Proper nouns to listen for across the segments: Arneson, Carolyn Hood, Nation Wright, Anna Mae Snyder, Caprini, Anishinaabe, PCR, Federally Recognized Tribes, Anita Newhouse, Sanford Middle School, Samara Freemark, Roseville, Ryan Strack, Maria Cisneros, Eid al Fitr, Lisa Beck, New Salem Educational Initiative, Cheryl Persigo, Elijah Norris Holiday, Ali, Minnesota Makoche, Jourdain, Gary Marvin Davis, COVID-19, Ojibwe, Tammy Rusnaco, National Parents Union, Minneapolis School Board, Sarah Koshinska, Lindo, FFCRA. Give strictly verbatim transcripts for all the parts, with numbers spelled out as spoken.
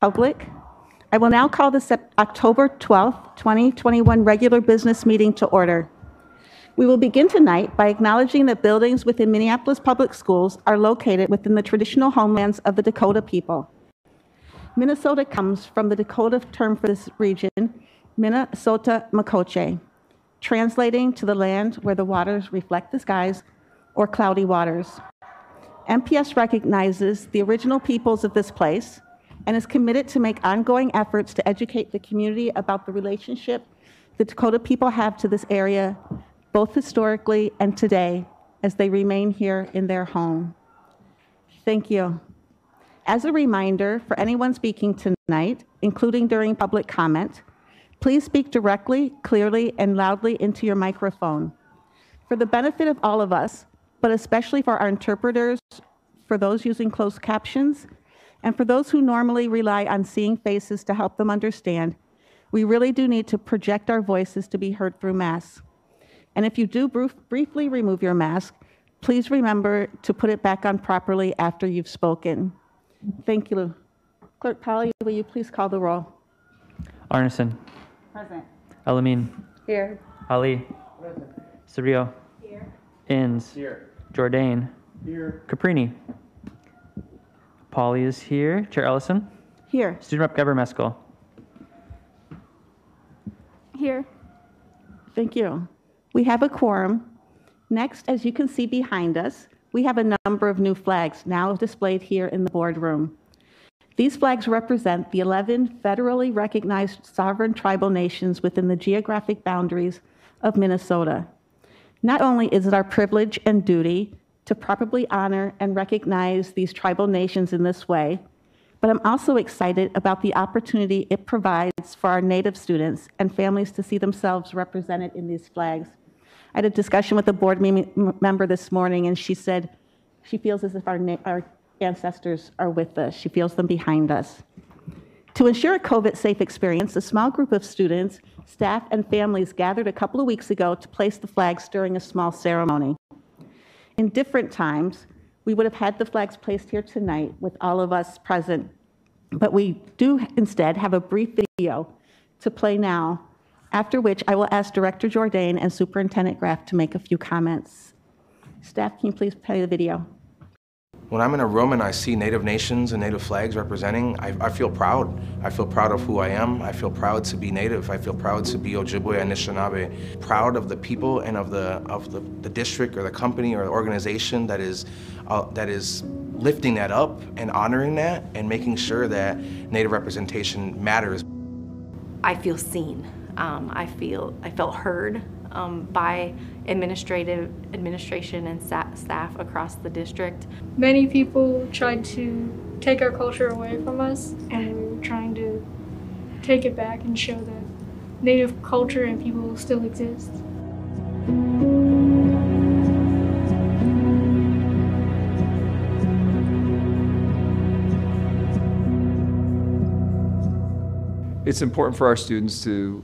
public. I will now call the October twelfth, twenty twenty-one regular business meeting to order. We will begin tonight by acknowledging that buildings within Minneapolis Public Schools are located within the traditional homelands of the Dakota people. Minnesota comes from the Dakota term for this region, Minnesota Makoche, translating to the land where the waters reflect the skies, or cloudy waters. M P S recognizes the original peoples of this place and is committed to make ongoing efforts to educate the community about the relationship the Dakota people have to this area, both historically and today, as they remain here in their home. Thank you. As a reminder, for anyone speaking tonight, including during public comment, please speak directly, clearly, and loudly into your microphone. For the benefit of all of us, but especially for our interpreters, for those using closed captions, and for those who normally rely on seeing faces to help them understand, we really do need to project our voices to be heard through masks. And if you do brief, briefly remove your mask, please remember to put it back on properly after you've spoken. Thank you. Clerk Pawley, will you please call the roll? Arneson. Present. El-Amin. Here. Ali. Present. Serio. Here. Inns. Here. Jourdain. Here. Caprini. Pawley is here. Chair Ellison? Here. Student Rep Gebremeskel? Here. Thank you. We have a quorum. Next, as you can see behind us, we have a number of new flags now displayed here in the boardroom. These flags represent the eleven federally recognized sovereign tribal nations within the geographic boundaries of Minnesota. Not only is it our privilege and duty to properly honor and recognize these tribal nations in this way, but I'm also excited about the opportunity it provides for our Native students and families to see themselves represented in these flags. I had a discussion with a board member this morning, and she said she feels as if our, our ancestors are with us. She feels them behind us. To ensure a COVID-safe experience, a small group of students, staff, and families gathered a couple of weeks ago to place the flags during a small ceremony. In different times, we would have had the flags placed here tonight with all of us present, but we do instead have a brief video to play now, after which I will ask Director Jourdain and Superintendent Graff to make a few comments. Staff, can you please play the video? When I'm in a room and I see Native nations and Native flags representing, I, I feel proud. I feel proud of who I am. I feel proud to be Native. I feel proud to be Ojibwe, Anishinaabe. Proud of the people and of the of the, the district or the company or the organization that is uh, that is lifting that up and honoring that and making sure that Native representation matters. I feel seen. Um, I feel I felt heard um, by administrative administration and staff across the district. Many people tried to take our culture away from us, and we were trying to take it back and show that Native culture and people still exist. It's important for our students to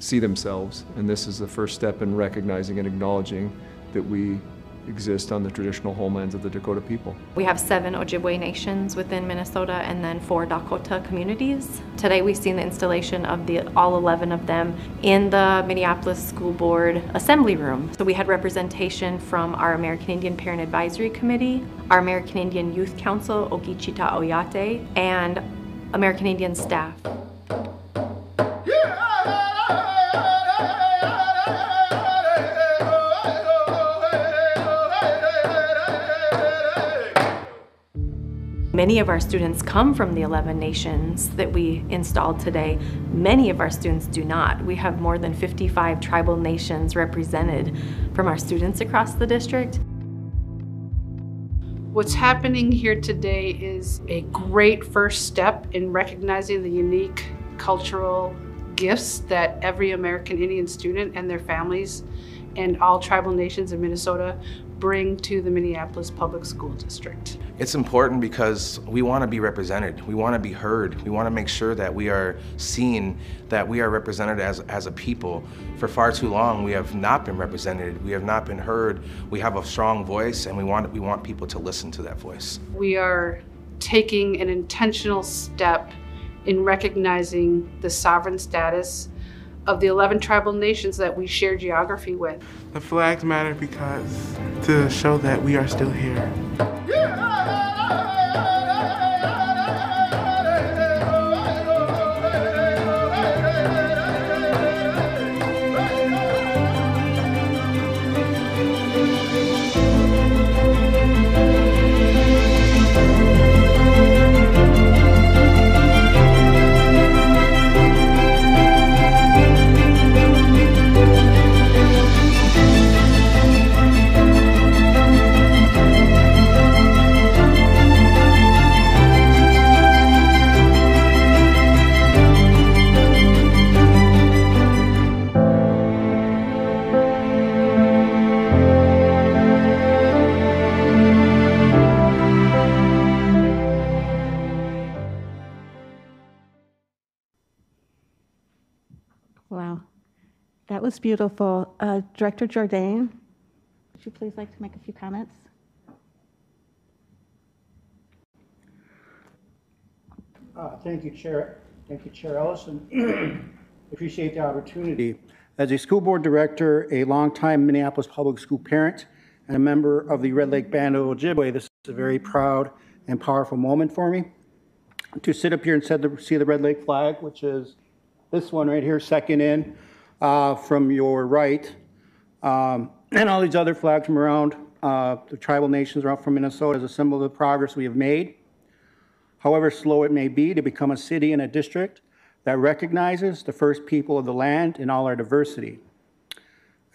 see themselves, and this is the first step in recognizing and acknowledging that we exist on the traditional homelands of the Dakota people. We have seven Ojibwe nations within Minnesota and then four Dakota communities. Today we've seen the installation of the all eleven of them in the Minneapolis School Board Assembly Room. So we had representation from our American Indian Parent Advisory Committee, our American Indian Youth Council, Ogichita Oyate, and American Indian staff. Many of our students come from the eleven nations that we installed today. Many of our students do not. We have more than fifty-five tribal nations represented from our students across the district. What's happening here today is a great first step in recognizing the unique cultural gifts that every American Indian student and their families and all tribal nations in Minnesota bring to the Minneapolis Public School District. It's important because we want to be represented. We want to be heard. We want to make sure that we are seen, that we are represented as, as a people. For far too long, we have not been represented. We have not been heard. We have a strong voice, and we want, we want people to listen to that voice. We are taking an intentional step in recognizing the sovereign status of the eleven tribal nations that we share geography with. The flags matter because to show that we are still here. That was beautiful. Uh, Director Jourdain, would you please like to make a few comments? Uh, thank you, Chair. Thank you, Chair Ellison. Appreciate the opportunity. As a school board director, a longtime Minneapolis public school parent, and a member of the Red Lake Band of Ojibwe, this is a very proud and powerful moment for me to sit up here and see the Red Lake flag, which is this one right here, second in. Uh, from your right, um, and all these other flags from around uh, the tribal nations around from Minnesota as a symbol of the progress we have made. However slow it may be to become a city and a district that recognizes the first people of the land in all our diversity.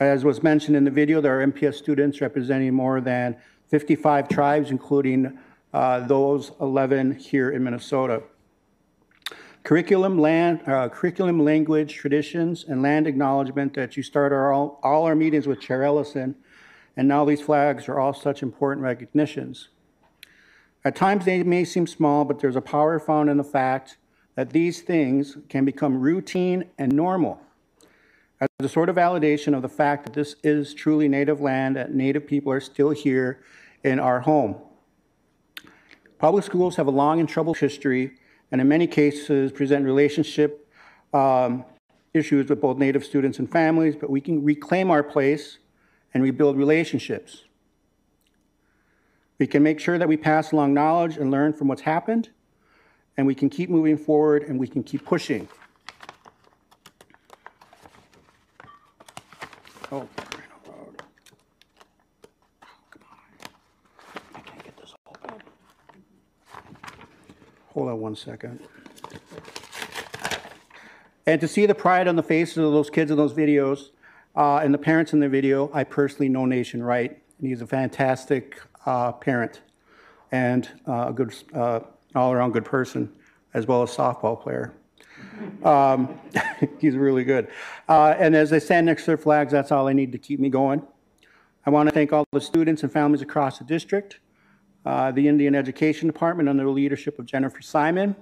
As was mentioned in the video, there are M P S students representing more than fifty-five tribes, including uh, those eleven here in Minnesota. Curriculum, land, uh, curriculum, language, traditions, and land acknowledgement that you start our, all, all our meetings with Chair Ellison, and now these flags are all such important recognitions. At times they may seem small, but there's a power found in the fact that these things can become routine and normal as a sort of validation of the fact that this is truly Native land, that Native people are still here in our home. Public schools have a long and troubled history, and in many cases present relationship um, issues with both Native students and families, but we can reclaim our place and rebuild relationships. We can make sure that we pass along knowledge and learn from what's happened, and we can keep moving forward and we can keep pushing. Oh. Hold on one second. And to see the pride on the faces of those kids in those videos uh, and the parents in the video, I personally know Nation Wright, and he's a fantastic uh, parent and uh, a good, uh, all-around good person, as well as softball player. Um, he's really good. Uh, and as they stand next to their flags, that's all I need to keep me going. I want to thank all the students and families across the district, Uh, the Indian Education Department under the leadership of Jennifer Simon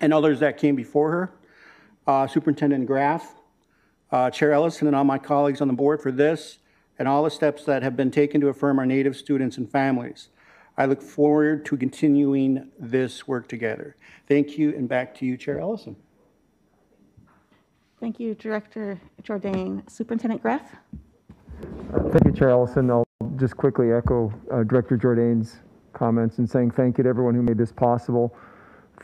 and others that came before her, uh, Superintendent Graff, uh, Chair Ellison, and all my colleagues on the board for this and all the steps that have been taken to affirm our Native students and families. I look forward to continuing this work together. Thank you, and back to you, Chair Ellison. Thank you, Director Jourdain. Superintendent Graff? Thank you, Chair Ellison. I'll just quickly echo uh, Director Jourdain's comments and saying thank you to everyone who made this possible,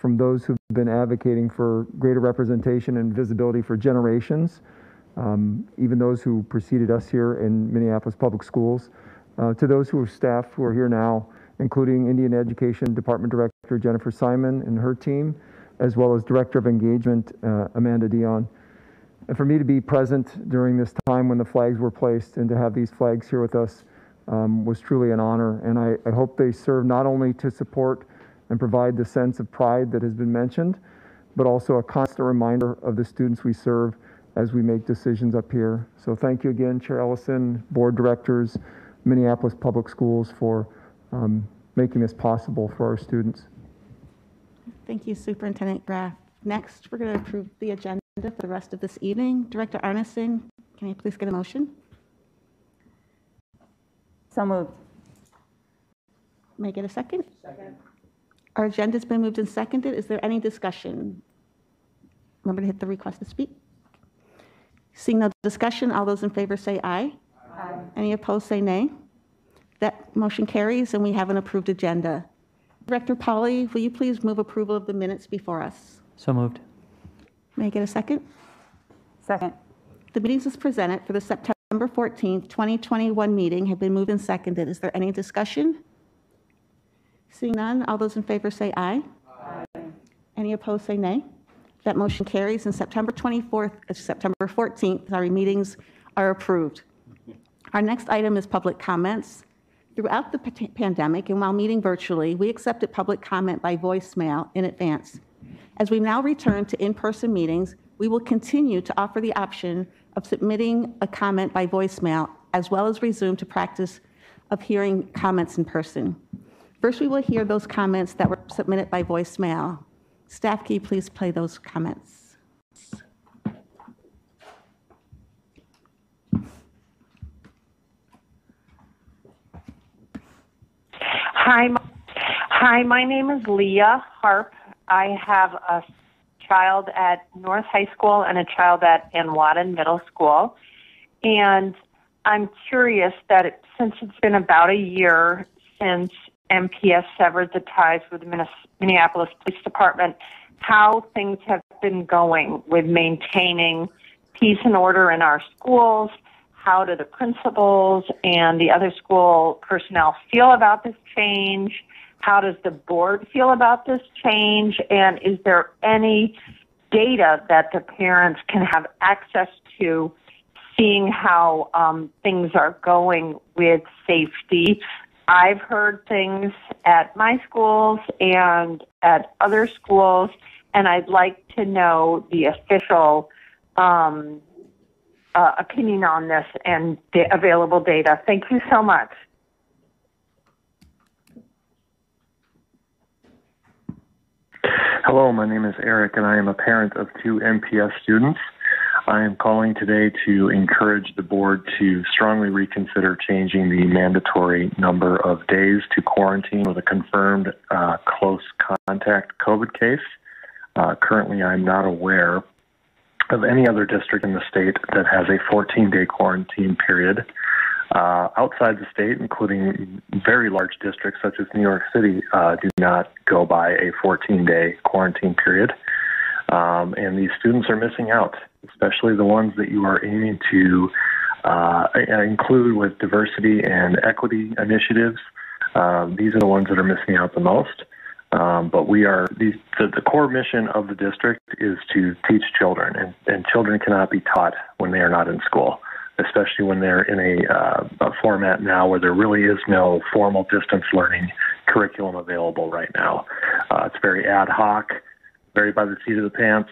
from those who've been advocating for greater representation and visibility for generations, um, even those who preceded us here in Minneapolis Public Schools, uh, to those who are staff who are here now, including Indian Education Department Director Jennifer Simon and her team, as well as Director of Engagement uh, Amanda Dion. And for me to be present during this time when the flags were placed and to have these flags here with us Um, was truly an honor, and I, I hope they serve not only to support and provide the sense of pride that has been mentioned, but also a constant reminder of the students we serve as we make decisions up here. So thank you again, Chair Ellison, board directors, Minneapolis Public Schools, for um, making this possible for our students. Thank you, Superintendent Graff. Next, we're going to approve the agenda for the rest of this evening. Director Arneson, can you please get a motion? So moved. May I get a second? Second. Our agenda's been moved and seconded. Is there any discussion? Remember to hit the request to speak. Seeing no discussion, all those in favor say aye. Aye. Any opposed say nay. That motion carries and we have an approved agenda. Director Pawley, will you please move approval of the minutes before us? So moved. May I get a second? Second. The meetings as presented for the September fourteenth, twenty twenty-one meeting have been moved and seconded. Is there any discussion? Seeing none, all those in favor say aye. Aye. Any opposed say nay. That motion carries and September twenty-fourth, September fourteenth, our meetings are approved. Our next item is public comments. Throughout the pandemic and while meeting virtually, we accepted public comment by voicemail in advance. As we now return to in-person meetings, we will continue to offer the option of submitting a comment by voicemail, as well as resume to practice of hearing comments in person. First, we will hear those comments that were submitted by voicemail. Staff, can you please play those comments? Hi, hi. My name is Leah Harp. I have a child at North High School and a child at Anwadden Middle School, and I'm curious that it, since it's been about a year since M P S severed the ties with the Minneapolis Police Department, how things have been going with maintaining peace and order in our schools. How do the principals and the other school personnel feel about this change? How does the board feel about this change? And is there any data that the parents can have access to, seeing how um, things are going with safety? I've heard things at my schools and at other schools, and I'd like to know the official um, uh, opinion on this and the available data. Thank you so much. Hello, my name is Eric, and I am a parent of two M P S students. I am calling today to encourage the board to strongly reconsider changing the mandatory number of days to quarantine with a confirmed uh, close contact COVID case. Uh, currently, I'm not aware of any other district in the state that has a fourteen-day quarantine period. Uh, outside the state, including very large districts such as New York City, uh, do not go by a fourteen-day quarantine period. Um, and these students are missing out, especially the ones that you are aiming to uh, include with diversity and equity initiatives. Um, these are the ones that are missing out the most. Um, but we are these, the, the core mission of the district is to teach children, and, and children cannot be taught when they are not in school, especially when they're in a, uh, a format now where there really is no formal distance learning curriculum available right now. Uh, it's very ad hoc, very by the seat of the pants.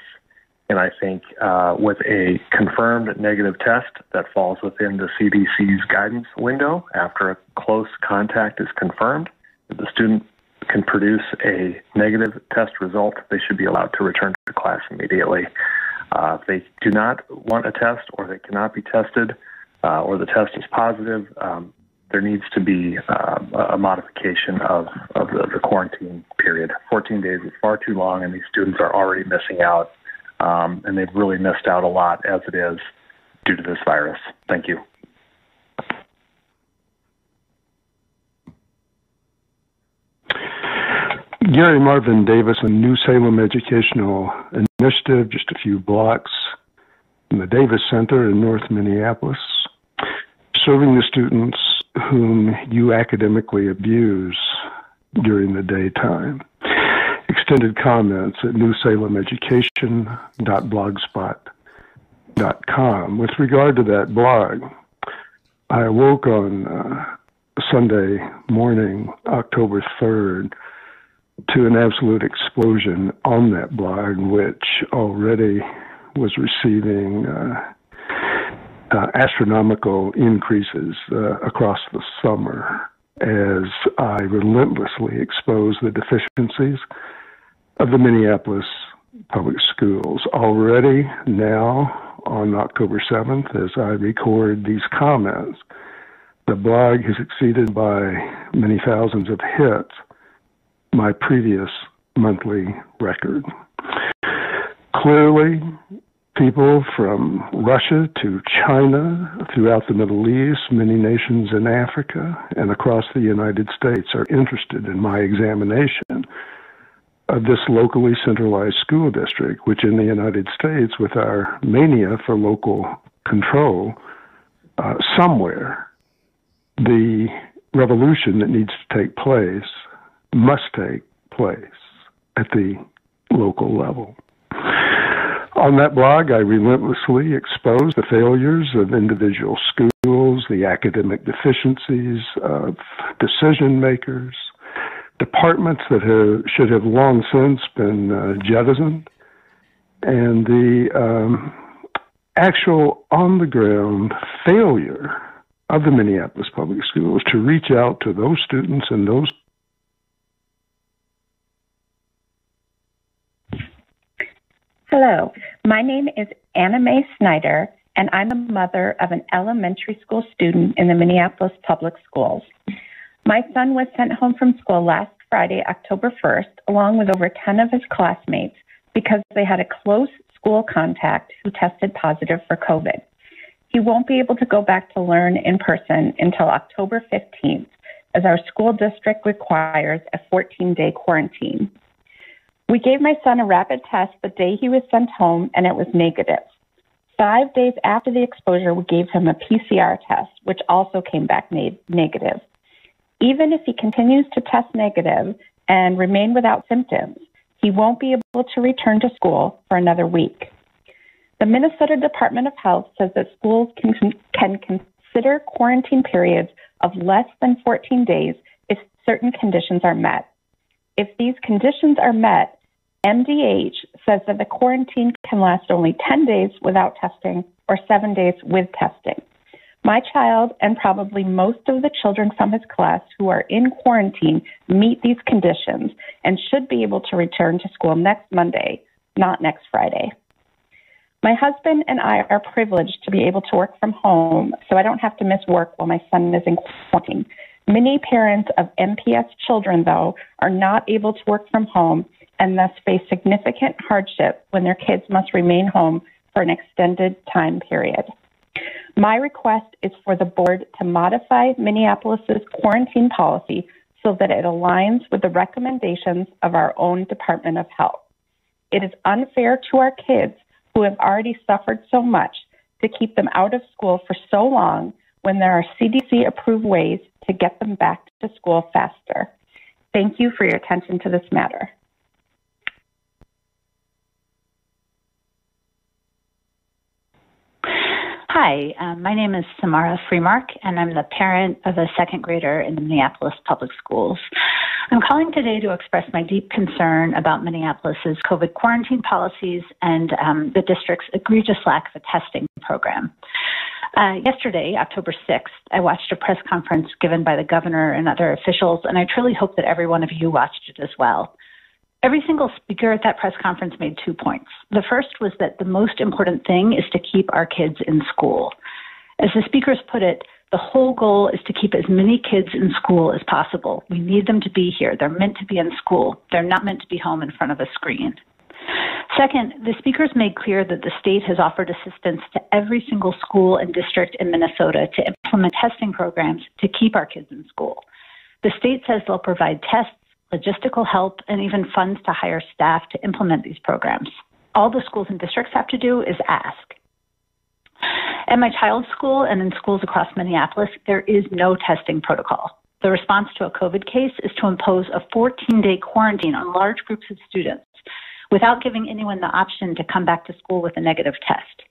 And I think uh, with a confirmed negative test that falls within the C D C's guidance window after a close contact is confirmed, if the student can produce a negative test result, they should be allowed to return to class immediately. Uh, if they do not want a test or they cannot be tested uh, or the test is positive, um, there needs to be uh, a modification of, of the, the quarantine period. fourteen days is far too long, and these students are already missing out. Um, and they've really missed out a lot as it is due to this virus. Thank you. Gary Marvin Davis, a New Salem Educational Initiative, just a few blocks from the Davis Center in North Minneapolis, serving the students whom you academically abuse during the daytime. Extended comments at new salem education dot blogspot dot com. With regard to that blog, I awoke on uh, Sunday morning, October third, to an absolute explosion on that blog, which already was receiving uh, uh, astronomical increases uh, across the summer as I relentlessly exposed the deficiencies of the Minneapolis public schools. Already now on October seventh, as I record these comments, the blog has exceeded by many thousands of hits my previous monthly record. Clearly, people from Russia to China, throughout the Middle East, many nations in Africa, and across the United States are interested in my examination of this locally centralized school district, which in the United States, with our mania for local control, uh, somewhere the revolution that needs to take place must take place at the local level. On that blog, I relentlessly expose the failures of individual schools, the academic deficiencies of decision makers, departments that have, should have long since been uh, jettisoned, and the um, actual on-the-ground failure of the Minneapolis Public Schools to reach out to those students and those Hello, my name is Anna Mae Snyder, and I'm the mother of an elementary school student in the Minneapolis Public Schools. My son was sent home from school last Friday, October first, along with over ten of his classmates because they had a close school contact who tested positive for COVID. He won't be able to go back to learn in person until October fifteenth, as our school district requires a fourteen-day quarantine. We gave my son a rapid test the day he was sent home, and it was negative. Five days after the exposure, we gave him a P C R test, which also came back na- negative. Even if he continues to test negative and remain without symptoms, he won't be able to return to school for another week. The Minnesota Department of Health says that schools can, can consider quarantine periods of less than fourteen days if certain conditions are met. If these conditions are met, M D H says that the quarantine can last only ten days without testing or seven days with testing. My child and probably most of the children from his class who are in quarantine meet these conditions and should be able to return to school next Monday, not next Friday. My husband and I are privileged to be able to work from home, so I don't have to miss work while my son is in quarantine. Many parents of M P S children, though, are not able to work from home and thus face significant hardship when their kids must remain home for an extended time period. My request is for the board to modify Minneapolis's quarantine policy so that it aligns with the recommendations of our own Department of Health. It is unfair to our kids who have already suffered so much to keep them out of school for so long when there are C D C-approved ways to get them back to school faster. Thank you for your attention to this matter. Hi, um, my name is Samara Freemark, and I'm the parent of a second grader in the Minneapolis Public Schools. I'm calling today to express my deep concern about Minneapolis's COVID quarantine policies and um, the district's egregious lack of a testing program. Uh, yesterday, October sixth, I watched a press conference given by the governor and other officials, and I truly hope that every one of you watched it as well. Every single speaker at that press conference made two points. The first was that the most important thing is to keep our kids in school. As the speakers put it, the whole goal is to keep as many kids in school as possible. We need them to be here. They're meant to be in school. They're not meant to be home in front of a screen. Second, the speakers made clear that the state has offered assistance to every single school and district in Minnesota to implement testing programs to keep our kids in school. The state says they'll provide tests, logistical help, and even funds to hire staff to implement these programs. All the schools and districts have to do is ask. At my child's school and in schools across Minneapolis, there is no testing protocol. The response to a COVID case is to impose a fourteen-day quarantine on large groups of students without giving anyone the option to come back to school with a negative test.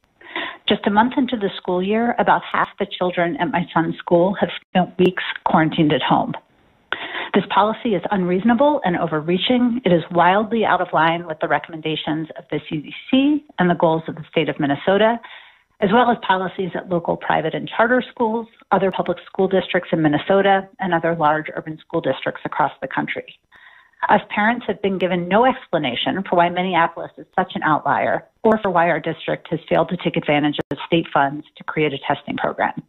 Just a month into the school year, about half the children at my son's school have spent weeks quarantined at home. This policy is unreasonable and overreaching. It is wildly out of line with the recommendations of the C D C and the goals of the state of Minnesota, as well as policies at local private and charter schools, other public school districts in Minnesota, and other large urban school districts across the country. Us parents have been given no explanation for why Minneapolis is such an outlier or for why our district has failed to take advantage of state funds to create a testing program.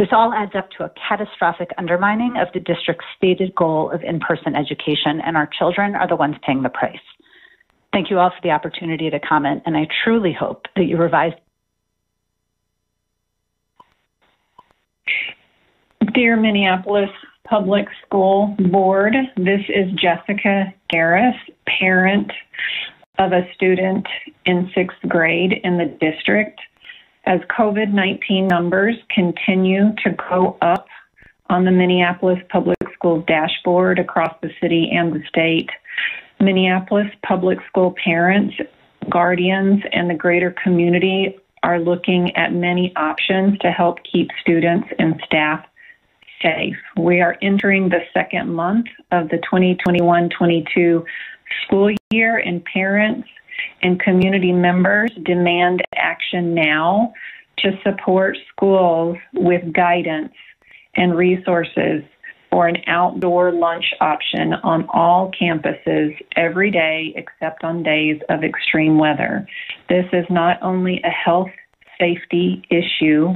This all adds up to a catastrophic undermining of the district's stated goal of in-person education, and our children are the ones paying the price. Thank you all for the opportunity to comment, and I truly hope that you revise. Dear Minneapolis Public School Board, this is Jessica Garris, parent of a student in sixth grade in the district. As COVID nineteen numbers continue to go up on the Minneapolis Public Schools dashboard across the city and the state, Minneapolis public school parents, guardians, and the greater community are looking at many options to help keep students and staff safe. We are entering the second month of the twenty twenty-one twenty-two school year, and parents and community members demand action now to support schools with guidance and resources for an outdoor lunch option on all campuses every day except on days of extreme weather. This is not only a health safety issue,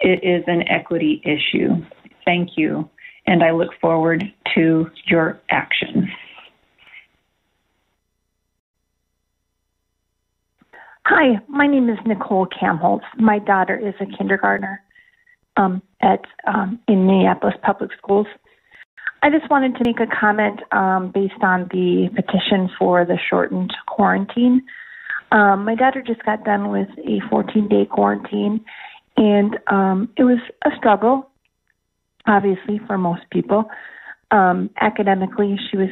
it is an equity issue. Thank you, and I look forward to your action. Hi, my name is Nicole Kamholtz. My daughter is a kindergartner um, at um, in Minneapolis Public Schools. I just wanted to make a comment um, based on the petition for the shortened quarantine. Um, my daughter just got done with a fourteen-day quarantine, and um, it was a struggle, obviously, for most people. Um, academically, she was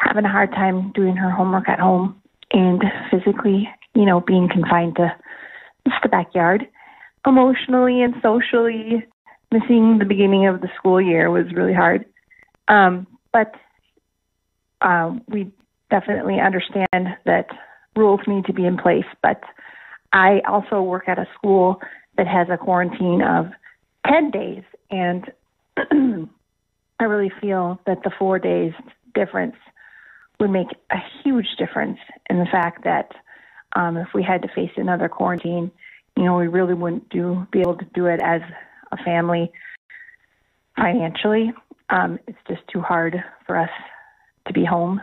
having a hard time doing her homework at home, and physically, you know, being confined to just the backyard. Emotionally and socially, missing the beginning of the school year was really hard. Um, but uh, we definitely understand that rules need to be in place. But I also work at a school that has a quarantine of ten days. And I really feel that the four days difference would make a huge difference in the fact that um, if we had to face another quarantine, you know, we really wouldn't do be able to do it as a family financially. Um, it's just too hard for us to be home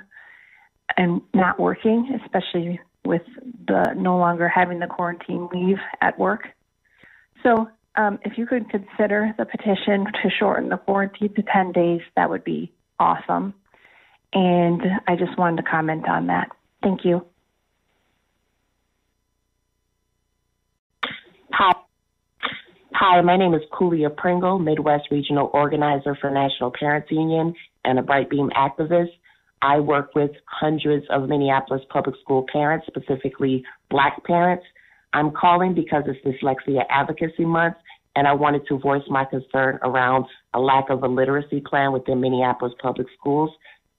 and not working, especially with the no longer having the quarantine leave at work. So um, if you could consider the petition to shorten the quarantine to ten days, that would be awesome. And I just wanted to comment on that. Thank you. Hi. Hi, my name is Kulia Pringle, Midwest Regional Organizer for National Parents Union and a Bright Beam activist. I work with hundreds of Minneapolis public school parents, specifically Black parents. I'm calling because it's Dyslexia Advocacy Month, and I wanted to voice my concern around a lack of a literacy plan within Minneapolis public schools.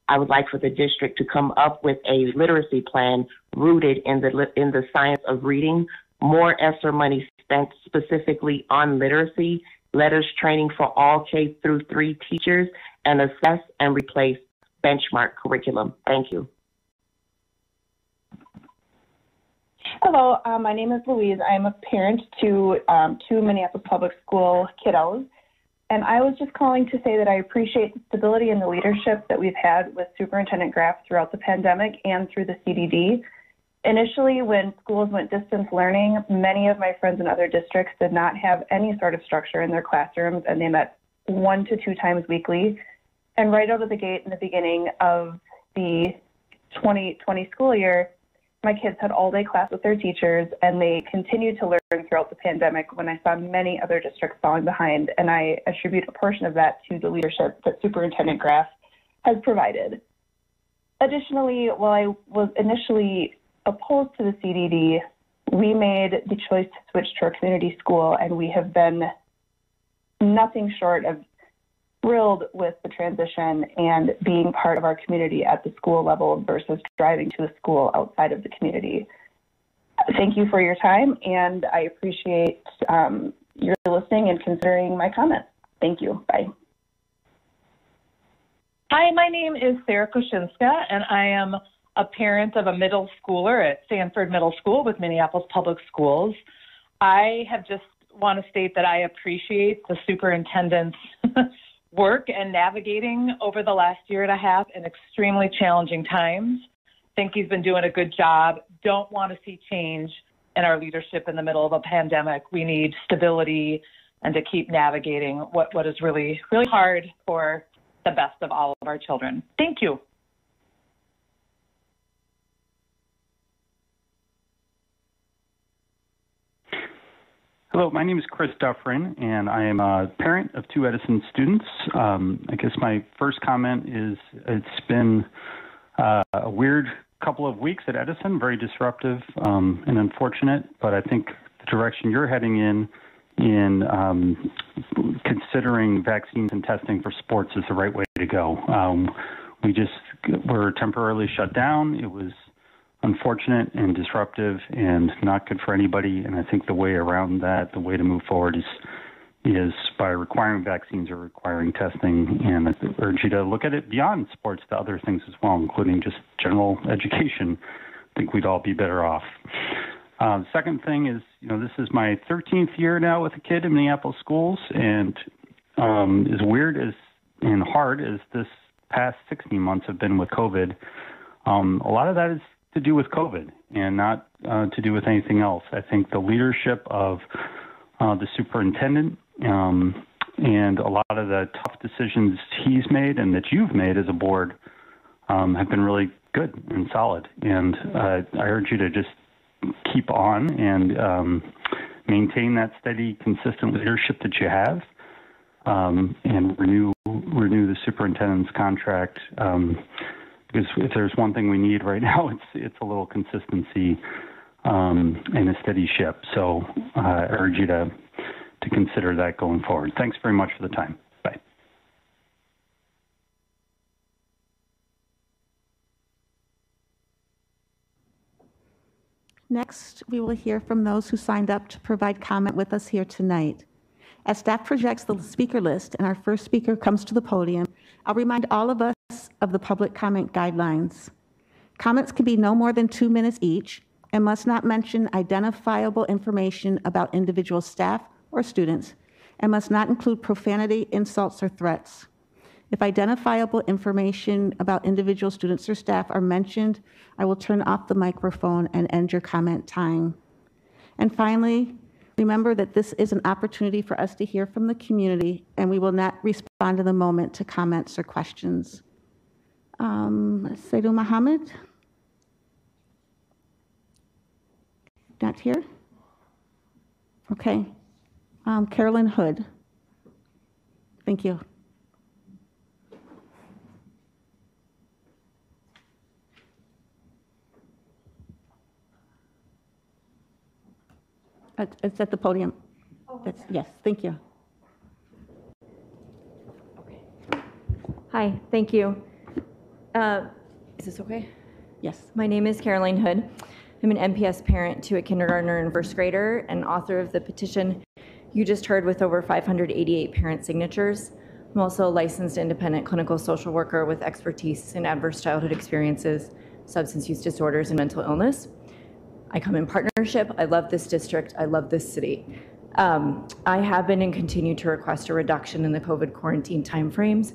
I would like for the district to come up with a literacy plan rooted in the in the science of reading, more ESSER money spent specifically on literacy, letters training for all K through three teachers, and assess and replace benchmark curriculum. Thank you. Hello, uh, my name is Louise. I'm a parent to um, two Minneapolis Public School kiddos. And I was just calling to say that I appreciate the stability and the leadership that we've had with Superintendent Graff throughout the pandemic and through the C D D. Initially, when schools went distance learning, many of my friends in other districts did not have any sort of structure in their classrooms, and they met one to two times weekly. And right out of the gate in the beginning of the twenty twenty school year, my kids had all-day class with their teachers, and they continued to learn throughout the pandemic when I saw many other districts falling behind, and I attribute a portion of that to the leadership that Superintendent Graff has provided. Additionally, while I was initially opposed to the C D D, we made the choice to switch to our community school, and we have been nothing short of thrilled with the transition and being part of our community at the school level versus driving to a school outside of the community. Thank you for your time, and I appreciate um, your listening and considering my comments. Thank you. Bye. Hi, my name is Sarah Koshinska, and I am a parent of a middle schooler at Sanford Middle School with Minneapolis Public Schools. I have just want to state that I appreciate the superintendent's work and navigating over the last year and a half in extremely challenging times. think he's been doing a good job. Don't want to see change in our leadership in the middle of a pandemic. We need stability and to keep navigating what, what is really, really hard for the best of all of our children. Thank you. Hello, my name is Chris Dufferin, and I am a parent of two Edison students. Um, I guess my first comment is it's been uh, a weird couple of weeks at Edison, very disruptive um, and unfortunate, but I think the direction you're heading in, in um, considering vaccines and testing for sports is the right way to go. Um, we just were temporarily shut down. It was unfortunate and disruptive and not good for anybody. And I think the way around that, the way to move forward is is by requiring vaccines or requiring testing. And I urge you to look at it beyond sports to other things as well, including just general education. I think we'd all be better off. Uh, the second thing is, you know, this is my thirteenth year now with a kid in Minneapolis schools. And um, as weird as and hard as this past sixteen months have been with COVID, um, a lot of that is to do with COVID and not uh, to do with anything else. I think the leadership of uh, the superintendent um, and a lot of the tough decisions he's made and that you've made as a board um, have been really good and solid. And uh, I urge you to just keep on and um, maintain that steady, consistent leadership that you have um, and renew renew the superintendent's contract. Um, Because if there's one thing we need right now, it's it's a little consistency um, and a steady ship. So uh, I urge you to, to consider that going forward. Thanks very much for the time. Bye. Next, we will hear from those who signed up to provide comment with us here tonight. As staff projects the speaker list and our first speaker comes to the podium, I'll remind all of us of the public comment guidelines. Comments can be no more than two minutes each and must not mention identifiable information about individual staff or students and must not include profanity, insults, or threats. If identifiable information about individual students or staff are mentioned, I will turn off the microphone and end your comment time. And finally, remember that this is an opportunity for us to hear from the community, and we will not respond in the moment to comments or questions. Um, Saidu Muhammad? Not here? Okay. Um, Carolyn Hood. Thank you. It's at the podium. Oh, okay. That's, yes, thank you. Okay. Hi, thank you. Uh, is this okay? Yes. My name is Caroline Hood. I'm an N P S parent to a kindergartner and first grader and author of the petition you just heard with over five hundred eighty-eight parent signatures. I'm also a licensed independent clinical social worker with expertise in adverse childhood experiences, substance use disorders, and mental illness. I come in partnership. I love this district. I love this city. Um, I have been and continue to request a reduction in the COVID quarantine timeframes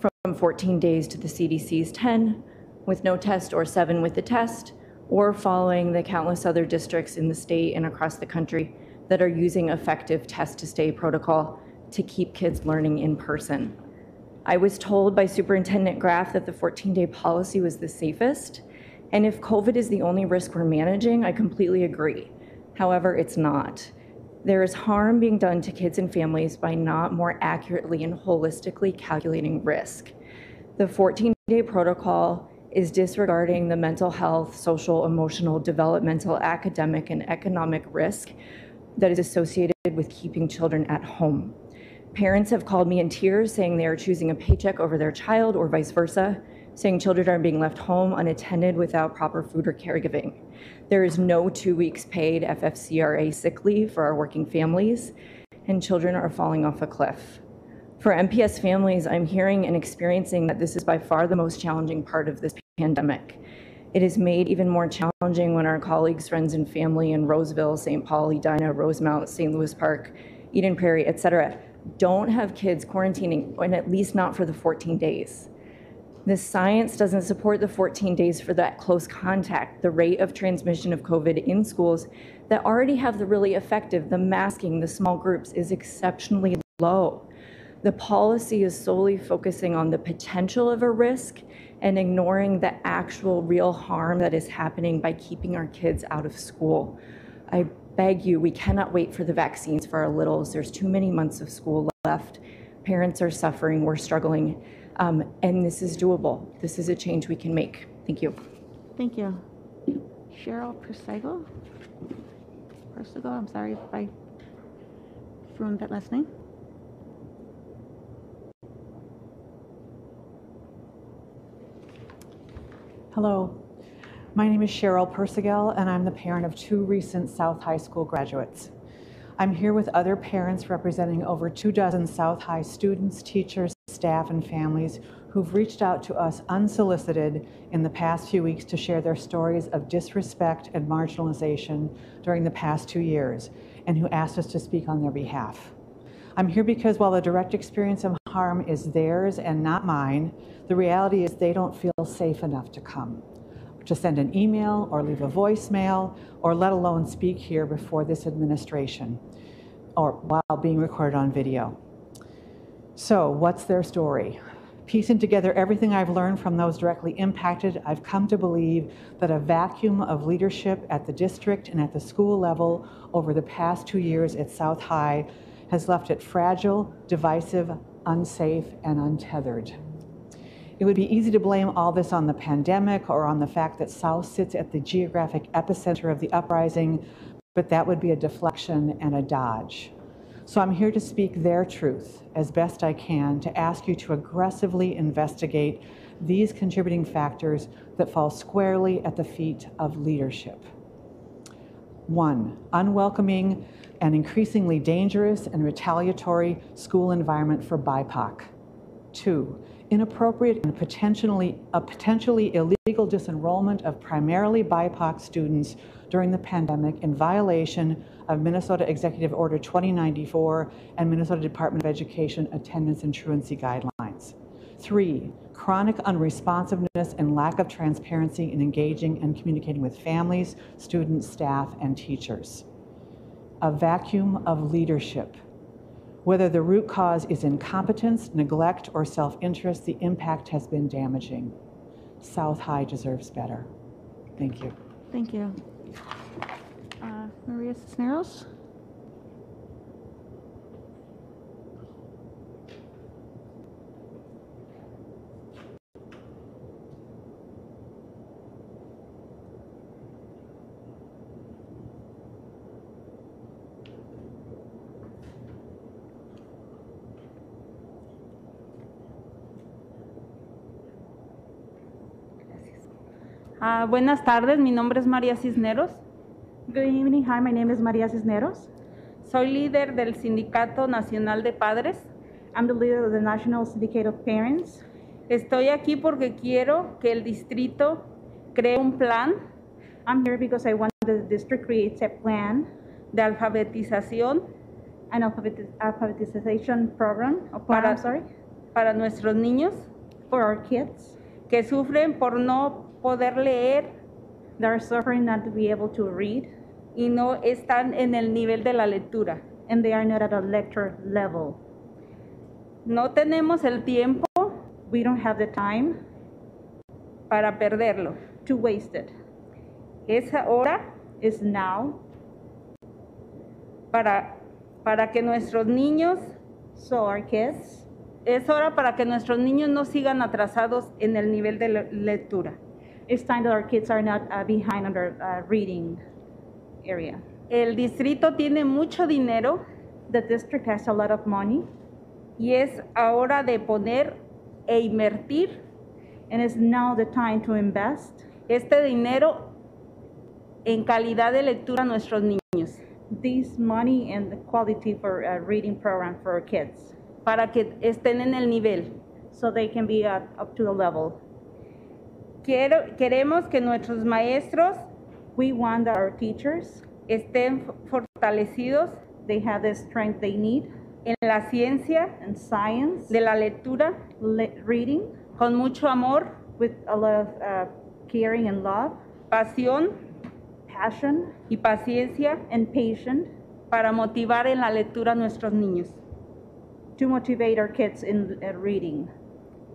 from fourteen days to the C D C's ten with no test or seven with the test, or following the countless other districts in the state and across the country that are using effective test-to-stay protocol to keep kids learning in person. I was told by Superintendent Graff that the fourteen-day policy was the safest, and if COVID is the only risk we're managing, I completely agree. However, it's not. There is harm being done to kids and families by not more accurately and holistically calculating risk. The fourteen-day protocol is disregarding the mental health, social, emotional, developmental, academic, and economic risk that is associated with keeping children at home. Parents have called me in tears saying they are choosing a paycheck over their child or vice versa, saying children are being left home unattended without proper food or caregiving. There is no two weeks paid F F C R A sick leave for our working families, and children are falling off a cliff. For N P S families, I'm hearing and experiencing that this is by far the most challenging part of this pandemic. It is made even more challenging when our colleagues, friends, and family in Roseville, Saint Paul, Edina, Rosemount, Saint Louis Park, Eden Prairie, et cetera, don't have kids quarantining, and at least not for the fourteen days. The science doesn't support the fourteen days for that close contact, the rate of transmission of COVID in schools that already have the really effective, the masking, the small groups is exceptionally low. The policy is solely focusing on the potential of a risk and ignoring the actual real harm that is happening by keeping our kids out of school. I beg you, we cannot wait for the vaccines for our littles. There's too many months of school left. Parents are suffering, we're struggling, um, and this is doable. This is a change we can make. Thank you. Thank you. Cheryl Persigo. Persigo, I'm sorry if I ruined that last name. Hello, my name is Cheryl Persigo, and I'm the parent of two recent South High School graduates. I'm here with other parents representing over two dozen South High students, teachers, staff, and families who've reached out to us unsolicited in the past few weeks to share their stories of disrespect and marginalization during the past two years, and who asked us to speak on their behalf. I'm here because while the direct experience of harm is theirs and not mine, the reality is they don't feel safe enough to come, to send an email or leave a voicemail, or let alone speak here before this administration, or while being recorded on video. So what's their story? Piecing together everything I've learned from those directly impacted, I've come to believe that a vacuum of leadership at the district and at the school level over the past two years at South High has left it fragile, divisive, unsafe, and untethered. It would be easy to blame all this on the pandemic or on the fact that South sits at the geographic epicenter of the uprising, but that would be a deflection and a dodge. So I'm here to speak their truth as best I can, to ask you to aggressively investigate these contributing factors that fall squarely at the feet of leadership. One, unwelcoming and increasingly dangerous and retaliatory school environment for B I P O C. Two, inappropriate and potentially, a potentially illegal disenrollment of primarily B I P O C students during the pandemic in violation of Minnesota Executive Order twenty ninety-four and Minnesota Department of Education attendance and truancy guidelines. Three, chronic unresponsiveness and lack of transparency in engaging and communicating with families, students, staff, and teachers. A vacuum of leadership. Whether the root cause is incompetence, neglect, or self-interest, the impact has been damaging. South High deserves better. Thank you. Thank you. Uh, Maria Cisneros? Uh, buenas tardes, mi nombre es Maria Cisneros. Good evening, hi, my name is Maria Cisneros. Soy líder del Sindicato Nacional de Padres. I'm the leader of the National Syndicate of Parents. Estoy aquí porque quiero que el distrito cree un plan. I'm here because I want the district creates a plan de alfabetización, an alphabetiz alphabetization program, plan, para, I'm sorry, para nuestros niños, for our kids, que sufren por no poder leer, they are suffering not to be able to read, y no están en el nivel de la lectura, and they are not at a lecture level. No tenemos el tiempo, we don't have the time, para perderlo, to waste it. Es ahora, is now, para para que nuestros niños, so our kids, es hora para que nuestros niños no sigan atrasados en el nivel de la lectura. It's time that our kids are not uh, behind on their uh, reading area. El distrito tiene mucho dinero. The district has a lot of money. Y es ahora de poner e invertir. And it's now the time to invest. Este dinero en calidad de lectura a nuestros niños. This money and the quality for a reading program for our kids. Para que estén en el nivel. So they can be uh, up to the level. Quiero, queremos que nuestros maestros, we want that our teachers, estén fortalecidos, they have the strength they need, en la ciencia, and science, de la lectura, le reading, Con mucho amor, with a lot of uh, caring and love. Pasión, passion. Y paciencia, and patient. Para motivar en la lectura a nuestros niños. To motivate our kids in uh, reading.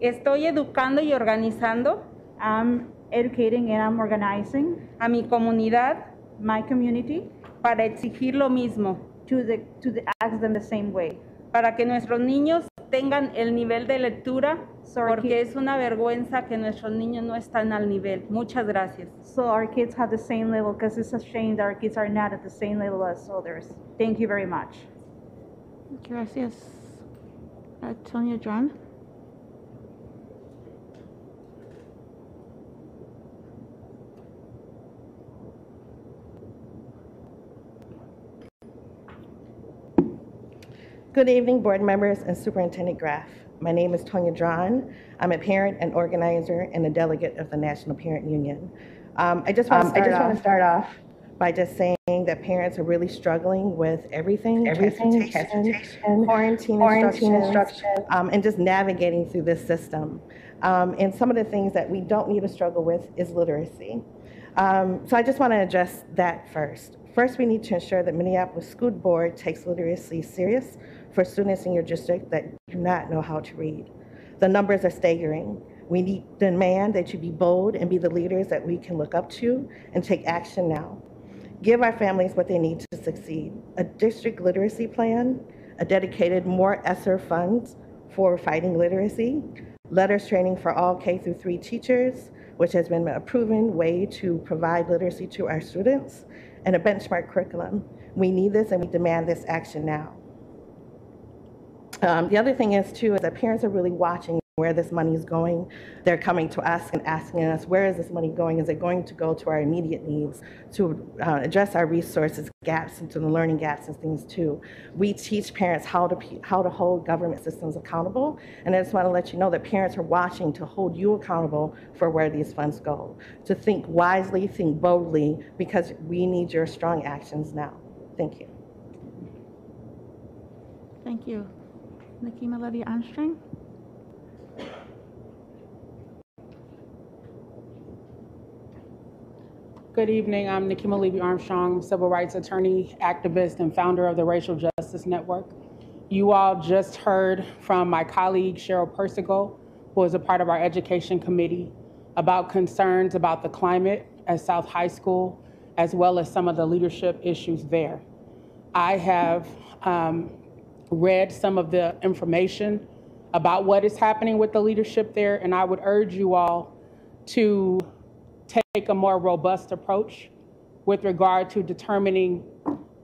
Estoy educando y organizando. I'm educating and I'm organizing. A mi comunidad. My community. Para exigir lo mismo. To, the, to the, ask them the same way. Para que nuestros niños tengan el nivel de lectura, so porque es una vergüenza que nuestros niños no están al nivel. Muchas gracias. So our kids have the same level, because it's a shame that our kids are not at the same level as others. Thank you very much. Gracias. Antonio John. Good evening, board members and Superintendent Graff. My name is Tonya John. I'm a parent and organizer and a delegate of the National Parent Union. Um, I just want um, to start, start off by just saying that parents are really struggling with everything, everything transportation, transportation, quarantine, quarantine instruction, um, and just navigating through this system. Um, and some of the things that we don't need to struggle with is literacy. Um, so I just want to address that first. First, we need to ensure that Minneapolis School Board takes literacy serious for students in your district that do not know how to read. The numbers are staggering. We need demand that you be bold and be the leaders that we can look up to and take action now. Give our families what they need to succeed. A district literacy plan, a dedicated more E S S E R funds for fighting literacy, letters training for all K through three teachers, which has been a proven way to provide literacy to our students, and a benchmark curriculum. We need this and we demand this action now. Um, the other thing is, too, is that parents are really watching where this money is going. They're coming to us and asking us, where is this money going? Is it going to go to our immediate needs, to uh, address our resources gaps and to the learning gaps and things, too? We teach parents how to, how to hold government systems accountable, and I just want to let you know that parents are watching to hold you accountable for where these funds go, to think wisely, think boldly, because we need your strong actions now. Thank you. Thank you. Nekima Levy Armstrong. Good evening. I'm Nekima Levy Armstrong, civil rights attorney, activist, and founder of the Racial Justice Network. You all just heard from my colleague, Cheryl Persico, who is a part of our education committee, about concerns about the climate at South High School, as well as some of the leadership issues there. I have um, read some of the information about what is happening with the leadership there, and I would urge you all to take a more robust approach with regard to determining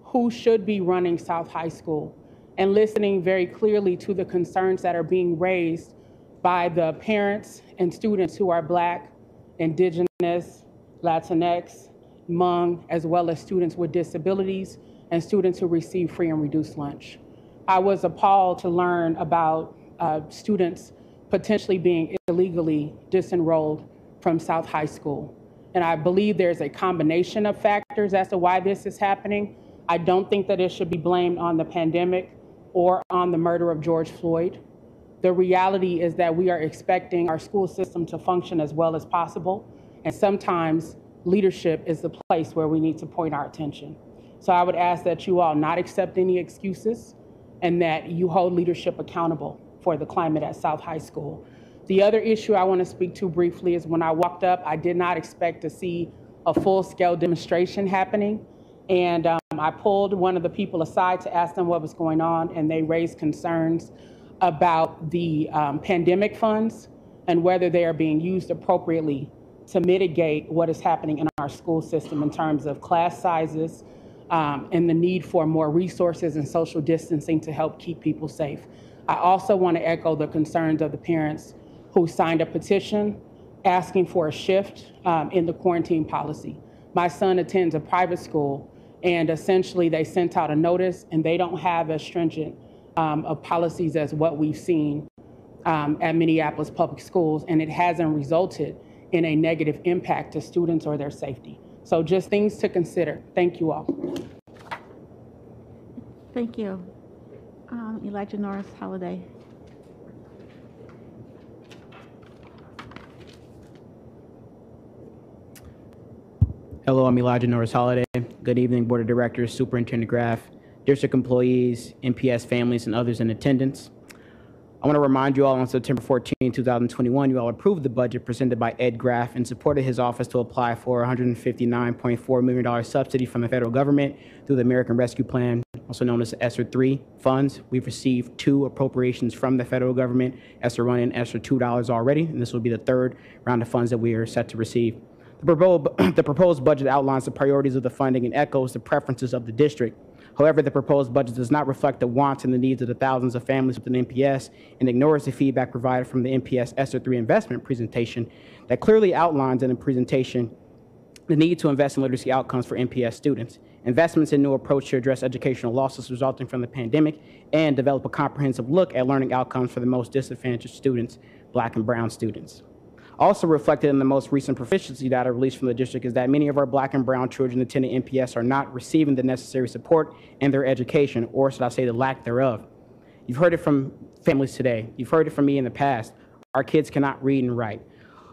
who should be running South High School and listening very clearly to the concerns that are being raised by the parents and students who are Black, Indigenous, Latinx, Hmong, as well as students with disabilities and students who receive free and reduced lunch. I was appalled to learn about uh, students potentially being illegally disenrolled from South High School. And I believe there's a combination of factors as to why this is happening. I don't think that it should be blamed on the pandemic or on the murder of George Floyd. The reality is that we are expecting our school system to function as well as possible. And sometimes leadership is the place where we need to point our attention. So I would ask that you all not accept any excuses, and that you hold leadership accountable for the climate at South High School. The other issue I want to speak to briefly is, when I walked up, I did not expect to see a full-scale demonstration happening. And um, I pulled one of the people aside to ask them what was going on, and they raised concerns about the um, pandemic funds and whether they are being used appropriately to mitigate what is happening in our school system in terms of class sizes, Um, and the need for more resources and social distancing to help keep people safe. I also want to echo the concerns of the parents who signed a petition asking for a shift um, in the quarantine policy. My son attends a private school, and essentially they sent out a notice, and they don't have as stringent um, of policies as what we've seen um, at Minneapolis Public Schools, and it hasn't resulted in a negative impact to students or their safety. So just things to consider. Thank you all. Thank you. Um, Elijah Norris Holiday. Hello, I'm Elijah Norris Holiday. Good evening, Board of Directors, Superintendent Graff, district employees, N P S families, and others in attendance. I want to remind you all on September fourteenth, two thousand twenty-one, you all approved the budget presented by Ed Graff and supported his office to apply for one hundred fifty-nine point four million dollars subsidy from the federal government through the American Rescue Plan, also known as ESSER three funds. We've received two appropriations from the federal government, ESSER one and ESSER two dollars already, and this will be the third round of funds that we are set to receive. The proposed budget outlines the priorities of the funding and echoes the preferences of the district. However, the proposed budget does not reflect the wants and the needs of the thousands of families with an N P S and ignores the feedback provided from the N P S ESSER three investment presentation that clearly outlines in the presentation the need to invest in literacy outcomes for N P S students. Investments in new approach to address educational losses resulting from the pandemic and develop a comprehensive look at learning outcomes for the most disadvantaged students, Black and Brown students. Also reflected in the most recent proficiency data released from the district is that many of our Black and Brown children attending N P S are not receiving the necessary support in their education, or should I say the lack thereof. You've heard it from families today. You've heard it from me in the past. Our kids cannot read and write.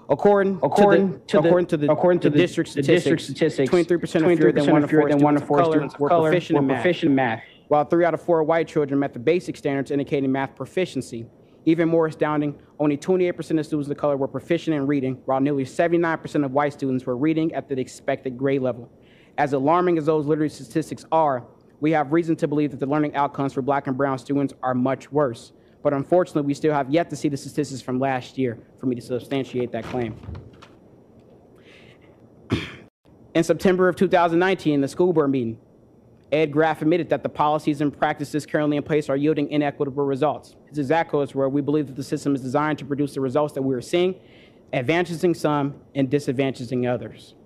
According, according, to, the, to, the, according to the according to the, the district statistics, twenty-three percent of fewer than one in four students of color were proficient in math, in math, while three out of four white children met the basic standards indicating math proficiency. Even more astounding, only twenty-eight percent of students of color were proficient in reading, while nearly seventy-nine percent of white students were reading at the expected grade level. As alarming as those literacy statistics are, we have reason to believe that the learning outcomes for Black and Brown students are much worse. But unfortunately, we still have yet to see the statistics from last year for me to substantiate that claim. In September of two thousand nineteen, in the school board meeting, Ed Graff admitted that the policies and practices currently in place are yielding inequitable results. His exact quotes were, "We believe that the system is designed to produce the results that we are seeing, advantaging some and disadvantaging others."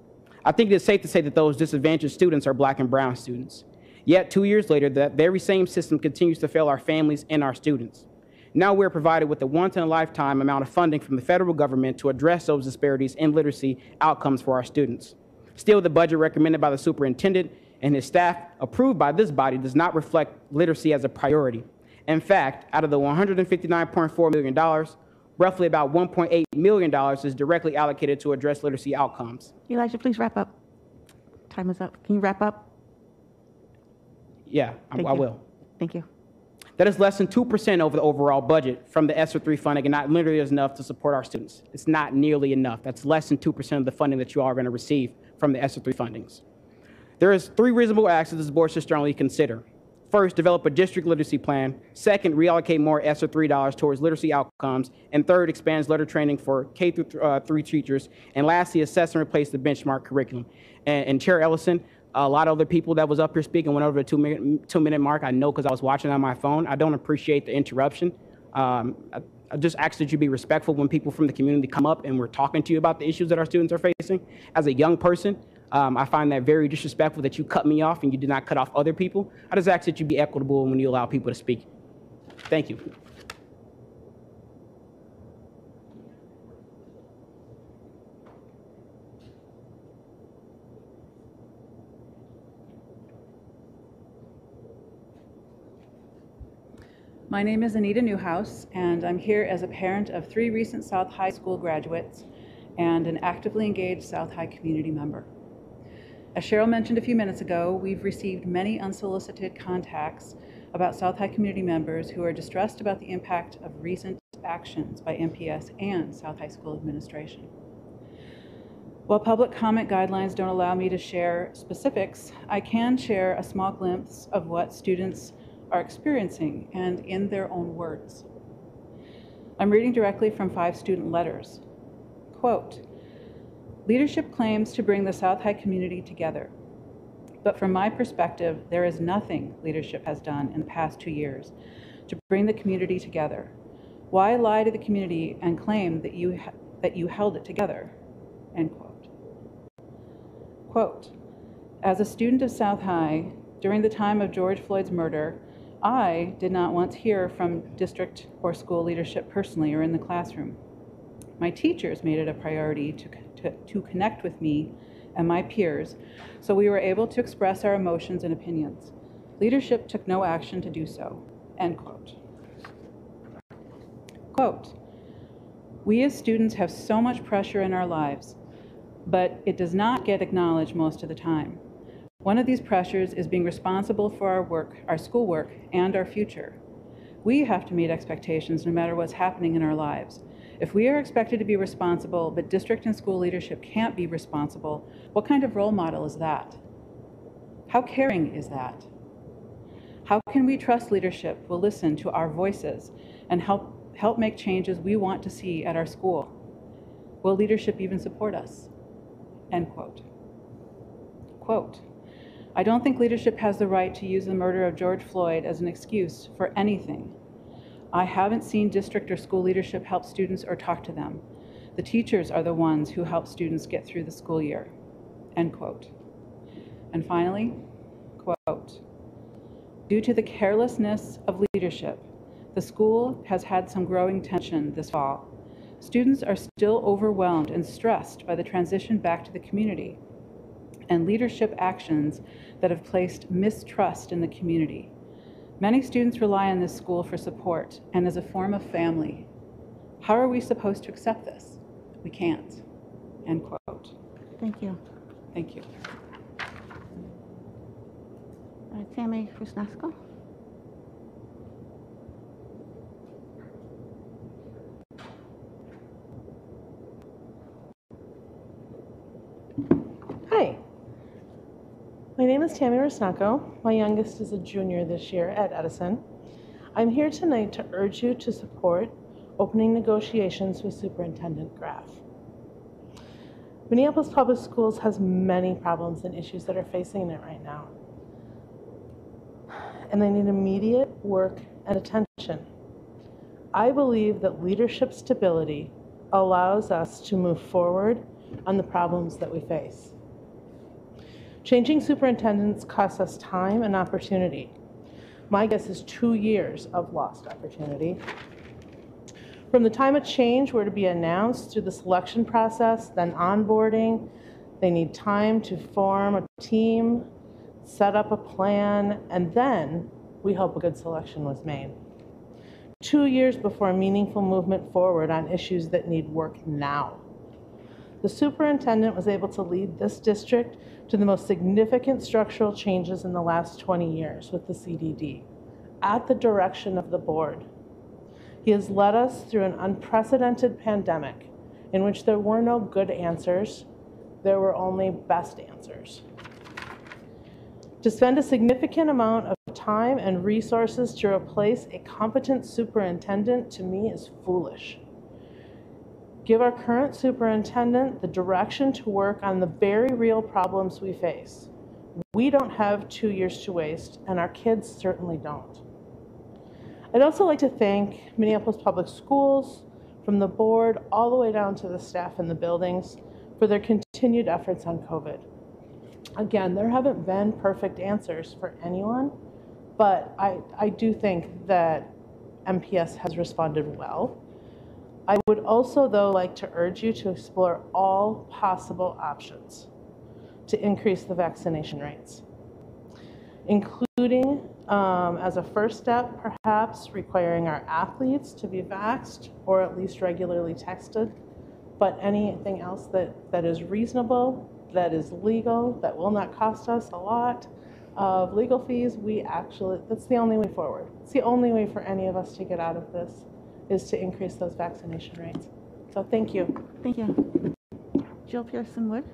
I think it's safe to say that those disadvantaged students are Black and Brown students. Yet two years later, that very same system continues to fail our families and our students. Now we're provided with a once-in-a-lifetime amount of funding from the federal government to address those disparities in literacy outcomes for our students. Still, the budget recommended by the superintendent and his staff, approved by this body, does not reflect literacy as a priority. In fact, out of the one hundred fifty-nine point four million dollars, roughly about one point eight million dollars is directly allocated to address literacy outcomes. Elijah, please wrap up. Time is up. Can you wrap up? Yeah, I, I will. Thank you. That is less than two percent over the overall budget from the ESSER three funding, and not literally enough to support our students. It's not nearly enough. That's less than two percent of the funding that you all are going to receive from the ESSER three fundings. There is three reasonable acts that this board should strongly consider. First, develop a district literacy plan. Second, reallocate more ESSER three dollars towards literacy outcomes. And third, expand letter training for K through uh, three teachers. And lastly, assess and replace the benchmark curriculum. And, and Chair Ellison, a lot of other people that was up here speaking went over the two minute, two minute mark. I know because I was watching on my phone. I don't appreciate the interruption. Um, I, I just ask that you be respectful when people from the community come up and we're talking to you about the issues that our students are facing. As a young person, Um, I find that very disrespectful that you cut me off and you did not cut off other people. I just ask that you be equitable when you allow people to speak. Thank you. My name is Anita Newhouse, and I'm here as a parent of three recent South High School graduates and an actively engaged South High community member. As Cheryl mentioned a few minutes ago, we've received many unsolicited contacts about South High community members who are distressed about the impact of recent actions by N P S and South High School administration. While public comment guidelines don't allow me to share specifics, I can share a small glimpse of what students are experiencing and in their own words. I'm reading directly from five student letters. Quote, "Leadership claims to bring the South High community together, but from my perspective, there is nothing leadership has done in the past two years to bring the community together. Why lie to the community and claim that you, that you held it together?" End quote. Quote, "As a student of South High, during the time of George Floyd's murder, I did not once hear from district or school leadership personally or in the classroom. My teachers made it a priority to, to, to connect with me and my peers, so we were able to express our emotions and opinions. Leadership took no action to do so." End quote. Quote, "We as students have so much pressure in our lives. but it does not get acknowledged most of the time. One of these pressures is being responsible for our work, our schoolwork, and our future. We have to meet expectations no matter what's happening in our lives. If we are expected to be responsible, but district and school leadership can't be responsible, what kind of role model is that? How caring is that? How can we trust leadership will listen to our voices and help, help make changes we want to see at our school? Will leadership even support us? End quote. Quote, I don't think leadership has the right to use the murder of George Floyd as an excuse for anything. I haven't seen district or school leadership help students or talk to them. The teachers are the ones who help students get through the school year, end quote. And finally, quote, due to the carelessness of leadership, the school has had some growing tension this fall. Students are still overwhelmed and stressed by the transition back to the community and leadership actions that have placed mistrust in the community. Many students rely on this school for support and as a form of family. How are we supposed to accept this? We can't, end quote. Thank you. Thank you. All right, Sammy Rusnasko. Hi. My name is Tammy Rusnaco. My youngest is a junior this year at Edison. I'm here tonight to urge you to support opening negotiations with Superintendent Graff. Minneapolis Public Schools has many problems and issues that are facing it right now, and they need immediate work and attention. I believe that leadership stability allows us to move forward on the problems that we face. Changing superintendents costs us time and opportunity. My guess is two years of lost opportunity. From the time a change were to be announced through the selection process, then onboarding, they need time to form a team, set up a plan, and then we hope a good selection was made. Two years before a meaningful movement forward on issues that need work now. The superintendent was able to lead this district to the most significant structural changes in the last twenty years with the C D D, at the direction of the board. He has led us through an unprecedented pandemic in which there were no good answers, there were only best answers. To spend a significant amount of time and resources to replace a competent superintendent, to me, is foolish. Give our current superintendent the direction to work on the very real problems we face. We don't have two years to waste, and our kids certainly don't. I'd also like to thank Minneapolis Public Schools, from the board all the way down to the staff in the buildings, for their continued efforts on COVID. Again, there haven't been perfect answers for anyone, but I, I do think that M P S has responded well. I would also, though, like to urge you to explore all possible options to increase the vaccination rates, including, um, as a first step, perhaps requiring our athletes to be vaxxed or at least regularly tested, but anything else that, that is reasonable, that is legal, that will not cost us a lot of legal fees. We actually, that's the only way forward. It's the only way for any of us to get out of this, is to increase those vaccination rates. So thank you. Thank you. Jill Pearson-Wood.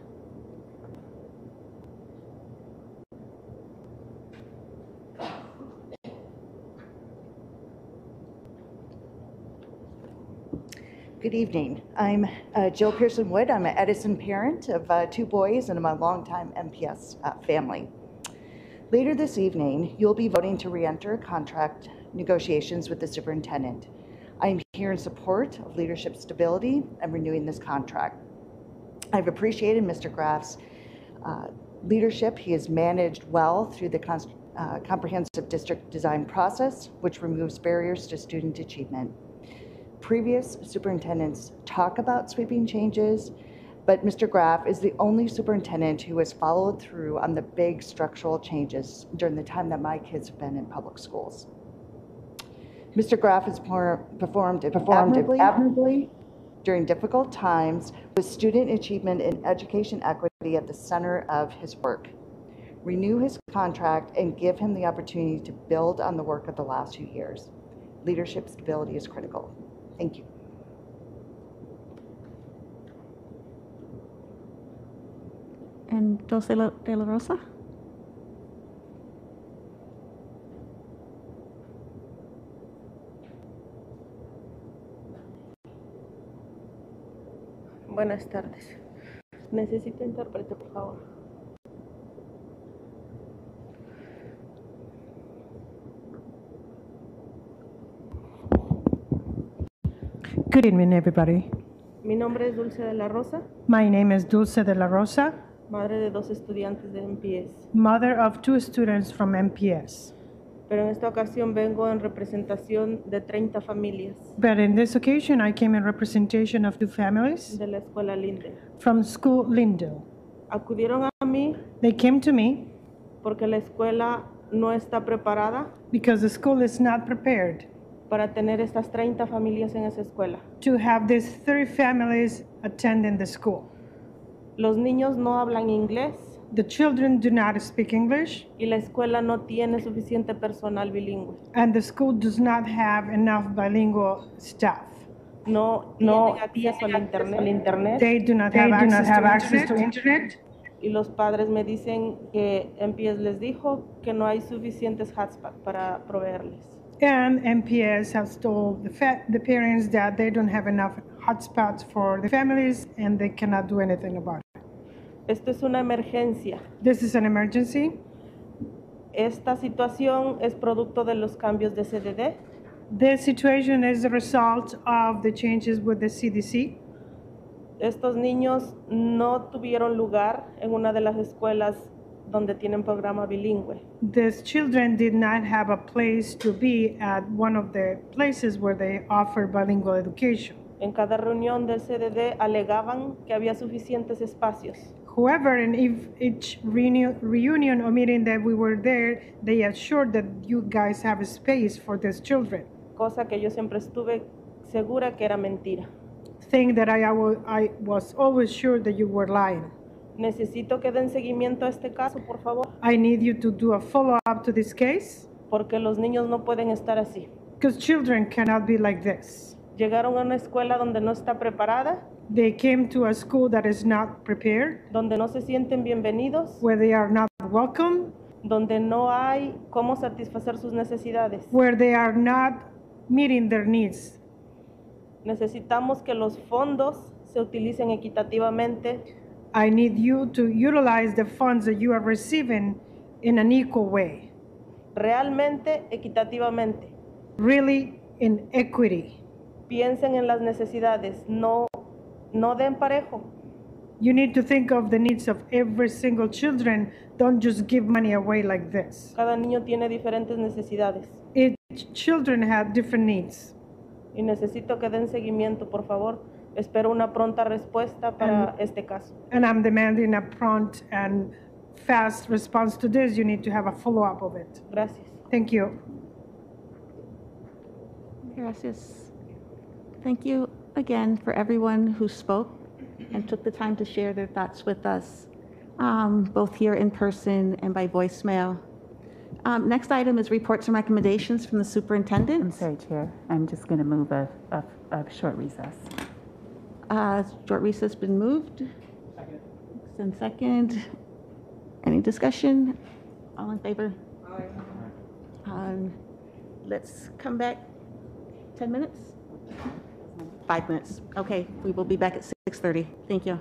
Good evening. I'm uh, Jill Pearson-Wood. I'm an Edison parent of uh, two boys, and I'm a longtime M P S uh, family. Later this evening, you'll be voting to re-enter contract negotiations with the superintendent. I'm here in support of leadership stability and renewing this contract. I've appreciated Mister Graff's uh, leadership. He has managed well through the uh, comprehensive district design process, which removes barriers to student achievement. Previous superintendents talk about sweeping changes, but Mister Graff is the only superintendent who has followed through on the big structural changes during the time that my kids have been in public schools. Mister Graff has performed admirably during difficult times, with student achievement and education equity at the center of his work. Renew his contract and give him the opportunity to build on the work of the last two years. Leadership stability is critical. Thank you. And Dulce de la Rosa? Buenas tardes. Necesito intérprete, por favor. Good evening, everybody. Mi nombre es Dulce de la Rosa. My name is Dulce de la Rosa. Madre de dos estudiantes de M P S. Mother of two students from M P S. Pero en esta ocasión vengo en representación de treinta familias. But in this occasion I came in representation of two families. De la escuela Lindo. From school Lindo. Acudieron a mí. They came to me. Porque la escuela no está preparada. Because the school is not prepared. Para tener estas treinta familias en esa escuela. To have these thirty families attending the school. Los niños no hablan inglés. The children do not speak English. Y la escuela no tiene suficiente personal bilingüe. And the school does not have enough bilingual staff. No, no acceso al internet. Al internet. They do not they have, do access, not have to access to internet. Y los padres me dicen que M P S les dijo que no hay suficientes hotspots para proveerles. And M P S has told the, fa the parents that they don't have enough hotspots for the families and they cannot do anything about it. Esto es una emergencia. This is an emergency. Esta situación es producto de los cambios de C D D. This situation is the result of the changes with the C D C. Estos niños no tuvieron lugar en una de las escuelas donde tienen programa bilingüe. These children did not have a place to be at one of the places where they offer bilingual education. En cada reunión del C D D alegaban que había suficientes espacios. However, in each reunion or meeting that we were there, they assured that you guys have a space for these children. Cosa que yo siempre estuve segura que era mentira. Thing that I, I was always sure that you were lying. Necesito que den seguimiento a este caso, por favor. I need you to do a follow-up to this case. Porque los niños no pueden estar así. Because children cannot be like this. Llegaron a una escuela donde no está preparada. They came to a school that is not prepared. Donde no se sienten bienvenidos. Where they are not welcome. Donde no hay cómo satisfacer sus necesidades. Where they are not meeting their needs. Necesitamos que los fondos se utilicen equitativamente. I need you to utilize the funds that you are receiving in an equal way. Realmente, equitativamente. Really, in equity. Piensen en las necesidades, no No den parejo. You need to think of the needs of every single children. Don't just give money away like this. Cada niño tiene diferentes necesidades. Each children have different needs. Y necesito que den seguimiento, por favor. Espero una pronta respuesta para and, este caso. And I'm demanding a prompt and fast response to this. You need to have a follow-up of it. Gracias. Thank you. Gracias. Thank you. Again, for everyone who spoke and took the time to share their thoughts with us, um, both here in person and by voicemail. Um, next item is reports and recommendations from the superintendent. I'm sorry, Chair. I'm just going to move a, a, a short recess. Uh, short recess been moved. Second. And second. Any discussion? All in favor? Aye. Um, let's come back ten minutes. Five minutes. Okay, we will be back at six thirty. Thank you.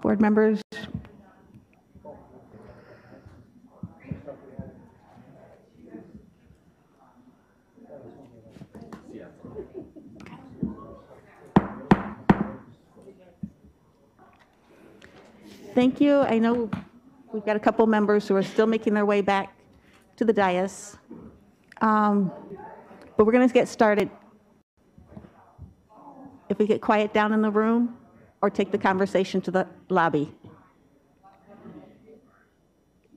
Board members? Thank you. I know we've got a couple members who are still making their way back to the dais, um, but we're going to get started. If we get quiet down in the room or take the conversation to the lobby.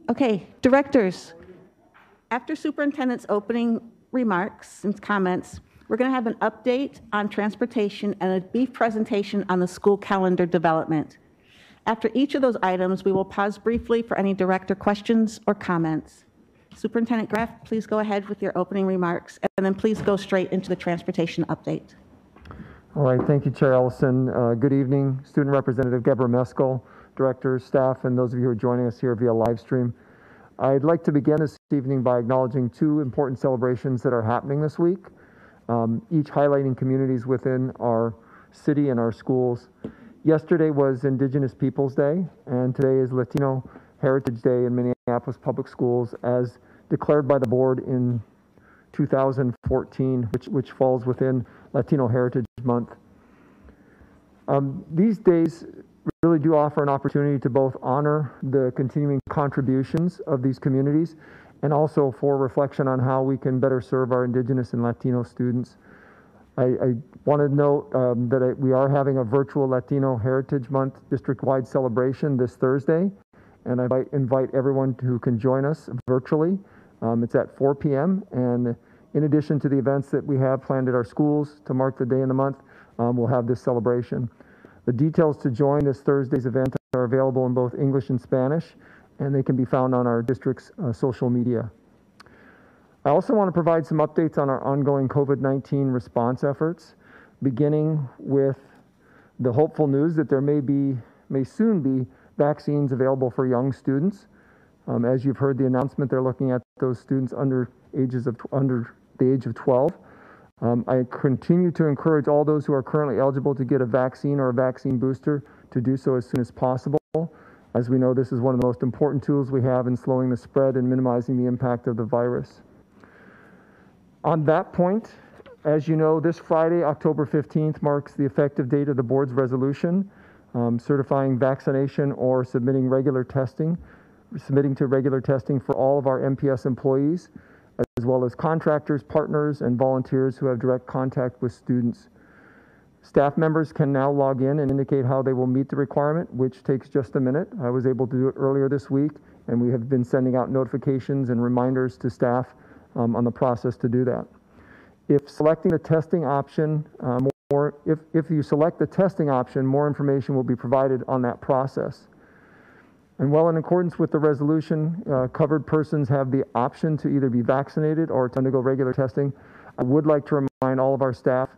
Okay, directors, after superintendent's opening remarks and comments, we're going to have an update on transportation and a brief presentation on the school calendar development. After each of those items, we will pause briefly for any director questions or comments. Superintendent Graff, please go ahead with your opening remarks, and then please go straight into the transportation update. All right, thank you, Chair Ellison. Uh, good evening, Student Representative Gebremeskel, directors, staff, and those of you who are joining us here via live stream. I'd like to begin this evening by acknowledging two important celebrations that are happening this week, um, each highlighting communities within our city and our schools. Yesterday was Indigenous Peoples Day, and today is Latino Heritage Day in Minneapolis Public Schools, as declared by the board in two thousand fourteen, which, which falls within Latino Heritage Month. Um, these days really do offer an opportunity to both honor the continuing contributions of these communities and also for reflection on how we can better serve our Indigenous and Latino students. I, I want to note um, that I, we are having a virtual Latino Heritage Month district-wide celebration this Thursday, and I invite everyone who can join us virtually. Um, it's at four p m, and in addition to the events that we have planned at our schools to mark the day and the month, um, we'll have this celebration. The details to join this Thursday's event are available in both English and Spanish, and they can be found on our district's uh, social media. I also want to provide some updates on our ongoing COVID nineteen response efforts, beginning with the hopeful news that there may be, may soon be vaccines available for young students. Um, as you've heard the announcement, they're looking at those students under, ages of, under the age of twelve. Um, I continue to encourage all those who are currently eligible to get a vaccine or a vaccine booster to do so as soon as possible. As we know, this is one of the most important tools we have in slowing the spread and minimizing the impact of the virus. On that point, as you know, this Friday, October fifteenth, marks the effective date of the board's resolution um, certifying vaccination or submitting regular testing, submitting to regular testing for all of our M P S employees, as well as contractors, partners, and volunteers who have direct contact with students. Staff members can now log in and indicate how they will meet the requirement, which takes just a minute. I was able to do it earlier this week, and we have been sending out notifications and reminders to staff Um, on the process to do that. If selecting the testing option, um, or if, if you select the testing option, more information will be provided on that process. And while in accordance with the resolution, uh, covered persons have the option to either be vaccinated or to undergo regular testing. I would like to remind all of our staff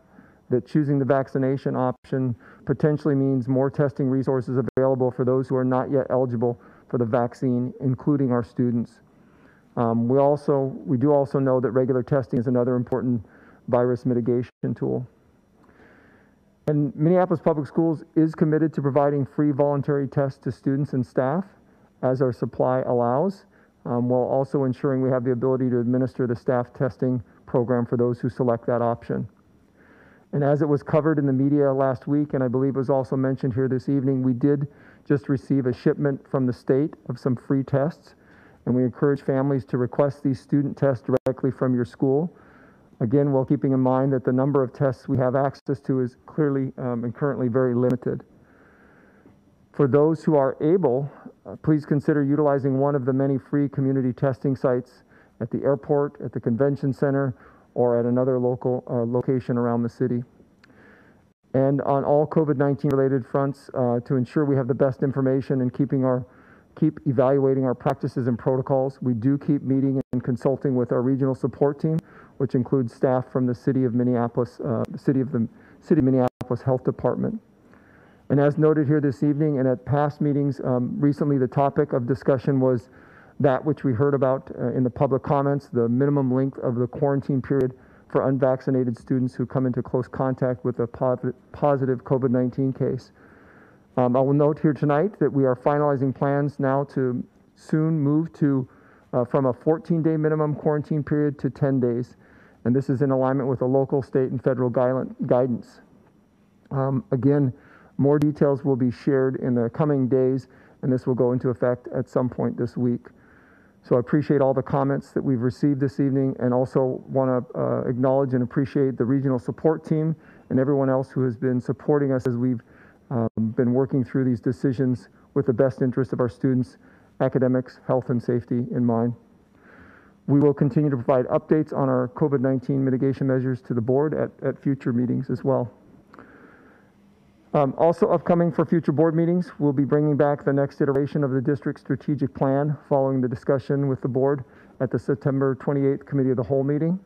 that choosing the vaccination option potentially means more testing resources available for those who are not yet eligible for the vaccine, including our students. Um, we also, we do also know that regular testing is another important virus mitigation tool. And Minneapolis Public Schools is committed to providing free voluntary tests to students and staff as our supply allows, um, while also ensuring we have the ability to administer the staff testing program for those who select that option. And as it was covered in the media last week, and I believe it was also mentioned here this evening, we did just receive a shipment from the state of some free tests. And we encourage families to request these student tests directly from your school. Again, while keeping in mind that the number of tests we have access to is clearly um, and currently very limited. For those who are able, uh, please consider utilizing one of the many free community testing sites at the airport, at the convention center, or at another local uh, location around the city. And on all COVID nineteen related fronts, uh, to ensure we have the best information and keeping our keep evaluating our practices and protocols. We do keep meeting and consulting with our regional support team, which includes staff from the City of Minneapolis, uh, City of the City of Minneapolis Health Department. And as noted here this evening and at past meetings, um, recently the topic of discussion was that which we heard about uh, in the public comments, the minimum length of the quarantine period for unvaccinated students who come into close contact with a po- positive COVID nineteen case. Um, I will note here tonight that we are finalizing plans now to soon move to uh, from a fourteen day minimum quarantine period to ten days. And this is in alignment with the local, state, and federal guidance. Um, again, more details will be shared in the coming days, and this will go into effect at some point this week. So I appreciate all the comments that we've received this evening, and also want to uh, acknowledge and appreciate the regional support team and everyone else who has been supporting us as we've um, been working through these decisions with the best interest of our students, academics, health, and safety in mind. We will continue to provide updates on our COVID nineteen mitigation measures to the board at, at future meetings as well. Um, also upcoming for future board meetings, we'll be bringing back the next iteration of the district strategic plan following the discussion with the board at the September twenty-eighth Committee of the Whole meeting.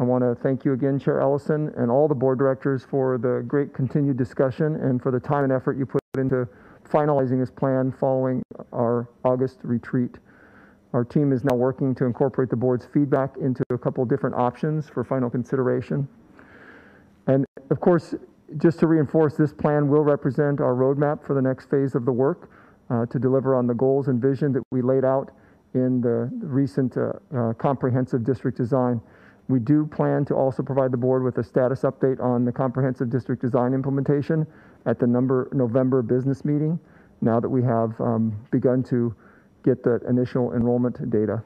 I want to thank you again, Chair Ellison, and all the board directors for the great continued discussion and for the time and effort you put into finalizing this plan following our August retreat. Our team is now working to incorporate the board's feedback into a couple different options for final consideration. And of course, just to reinforce, this plan will represent our roadmap for the next phase of the work uh, to deliver on the goals and vision that we laid out in the recent uh, uh, comprehensive district design. We do plan to also provide the board with a status update on the comprehensive district design implementation at the number November business meeting, now that we have um, begun to get the initial enrollment data.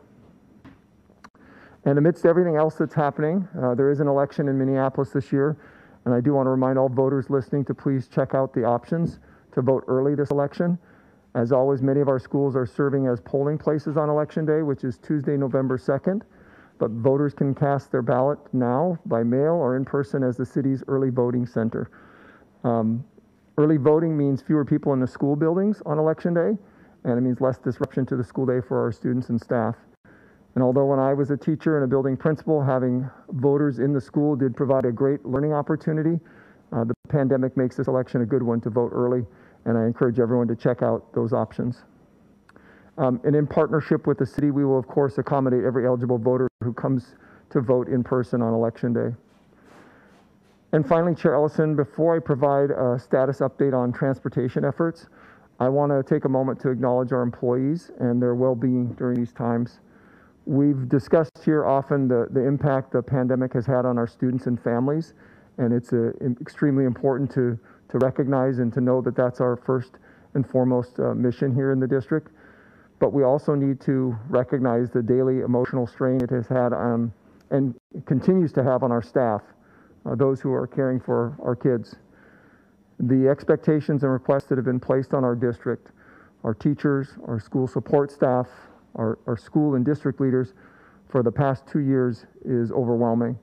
And amidst everything else that's happening, uh, there is an election in Minneapolis this year, and I do want to remind all voters listening to please check out the options to vote early this election. As always, many of our schools are serving as polling places on Election Day, which is Tuesday, November second, but voters can cast their ballot now by mail or in person as the city's early voting center. Um, early voting means fewer people in the school buildings on Election Day, and it means less disruption to the school day for our students and staff. And although when I was a teacher and a building principal, having voters in the school did provide a great learning opportunity, uh, the pandemic makes this election a good one to vote early, and I encourage everyone to check out those options. Um, and in partnership with the city, we will of course accommodate every eligible voter who comes to vote in person on Election Day. And finally, Chair Ellison, before I provide a status update on transportation efforts, I want to take a moment to acknowledge our employees and their well-being during these times. We've discussed here often the, the impact the pandemic has had on our students and families, and it's uh, extremely important to, to recognize and to know that that's our first and foremost uh, mission here in the district. But we also need to recognize the daily emotional strain it has had on, and continues to have on our staff, uh, those who are caring for our kids. The expectations and requests that have been placed on our district, our teachers, our school support staff, our, our school and district leaders for the past two years is overwhelming.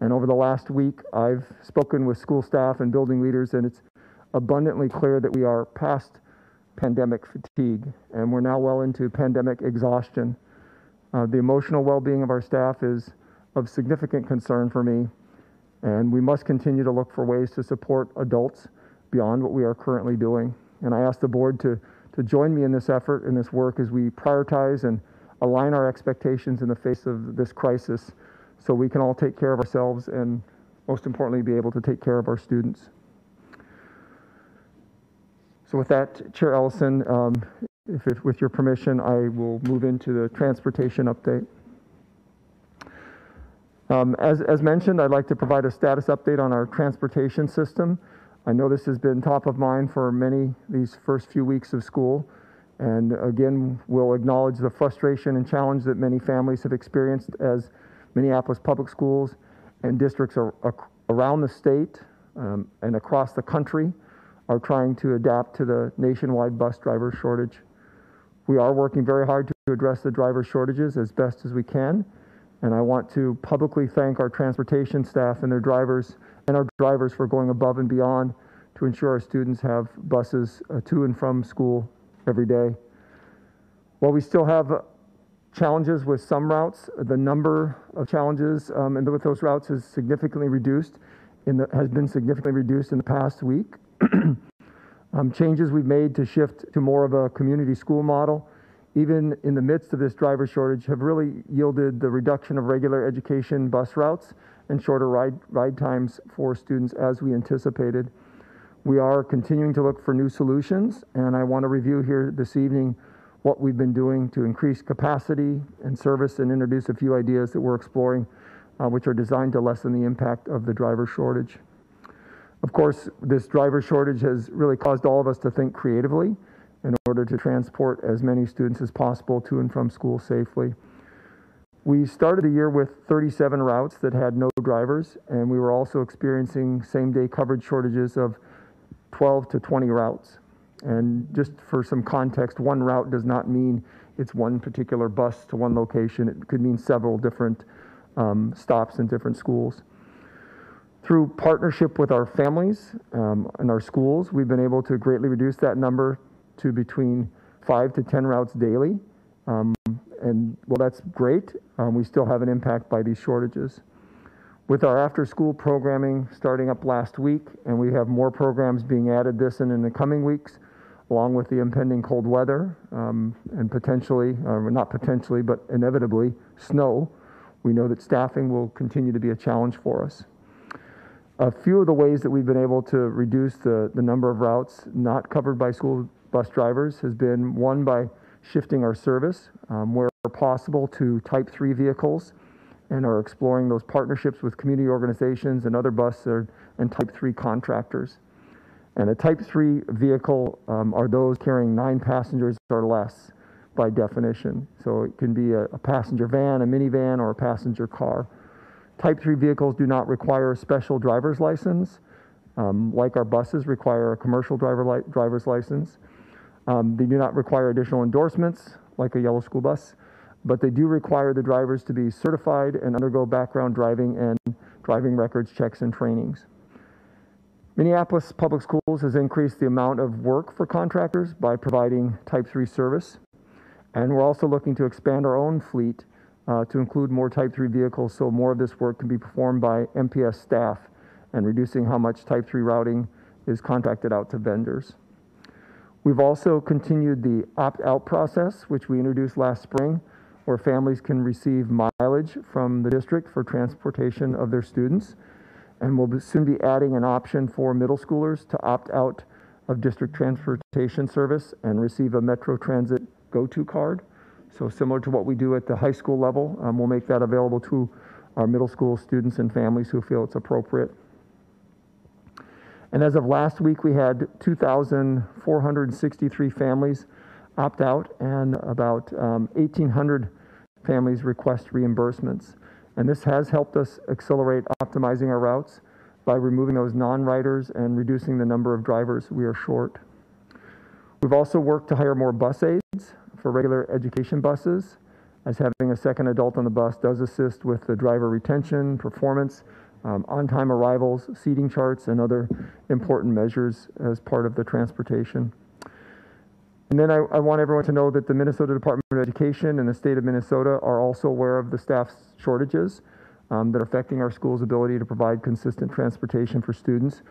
And over the last week, I've spoken with school staff and building leaders, and it's abundantly clear that we are past pandemic fatigue, and we're now well into pandemic exhaustion. Uh, the emotional well-being of our staff is of significant concern for me, and we must continue to look for ways to support adults beyond what we are currently doing. And I ask the board to, to join me in this effort, in this work, as we prioritize and align our expectations in the face of this crisis so we can all take care of ourselves and, most importantly, be able to take care of our students. So with that, Chair Ellison, um, if it, with your permission, I will move into the transportation update. Um, as, as mentioned, I'd like to provide a status update on our transportation system. I know this has been top of mind for many these first few weeks of school, and again, we'll acknowledge the frustration and challenge that many families have experienced as Minneapolis public schools and districts are, are around the state um, and across the country are trying to adapt to the nationwide bus driver shortage. We are working very hard to address the driver shortages as best as we can, and I want to publicly thank our transportation staff and their drivers and our drivers for going above and beyond to ensure our students have buses to and from school every day. While we still have challenges with some routes, the number of challenges um, and with those routes is significantly reduced in the, has been significantly reduced in the past week. um, changes we've made to shift to more of a community school model, even in the midst of this driver shortage, have really yielded the reduction of regular education bus routes and shorter ride, ride times for students as we anticipated. We are continuing to look for new solutions, and I want to review here this evening what we've been doing to increase capacity and service and introduce a few ideas that we're exploring, uh, which are designed to lessen the impact of the driver shortage. Of course, this driver shortage has really caused all of us to think creatively in order to transport as many students as possible to and from school safely. We started the year with thirty-seven routes that had no drivers, and we were also experiencing same-day coverage shortages of twelve to twenty routes. And just for some context, one route does not mean it's one particular bus to one location. It could mean several different um, stops in different schools. Through partnership with our families um, and our schools, we've been able to greatly reduce that number to between five to ten routes daily. Um, and well, that's great. Um, we still have an impact by these shortages. With our after-school programming starting up last week, and we have more programs being added this and in the coming weeks, along with the impending cold weather um, and potentially, or not potentially, but inevitably, snow, we know that staffing will continue to be a challenge for us. A few of the ways that we've been able to reduce the, the number of routes not covered by school bus drivers has been, one, by shifting our service um, where possible to type three vehicles, and are exploring those partnerships with community organizations and other bus or, and type three contractors. And a type three vehicle um, are those carrying nine passengers or less by definition. So it can be a, a passenger van, a minivan, or a passenger car. Type three vehicles do not require a special driver's license, um, like our buses require a commercial driver li driver's license. Um, they do not require additional endorsements, like a yellow school bus, but they do require the drivers to be certified and undergo background driving and driving records checks and trainings. Minneapolis Public Schools has increased the amount of work for contractors by providing type three service, and we're also looking to expand our own fleet Uh, to include more type three vehicles so more of this work can be performed by M P S staff and reducing how much type three routing is contracted out to vendors. We've also continued the opt-out process, which we introduced last spring, where families can receive mileage from the district for transportation of their students, and we'll soon be adding an option for middle schoolers to opt out of district transportation service and receive a Metro Transit go-to card. So similar to what we do at the high school level, um, we'll make that available to our middle school students and families who feel it's appropriate. And as of last week, we had two thousand four hundred sixty-three families opt out and about um, eighteen hundred families request reimbursements. And this has helped us accelerate optimizing our routes by removing those non-riders and reducing the number of drivers we are short. We've also worked to hire more bus aides for regular education buses, as having a second adult on the bus does assist with the driver retention, performance, um, on-time arrivals, seating charts, and other important measures as part of the transportation. And then I, I want everyone to know that the Minnesota Department of Education and the state of Minnesota are also aware of the staff shortages um, that are affecting our school's ability to provide consistent transportation for students.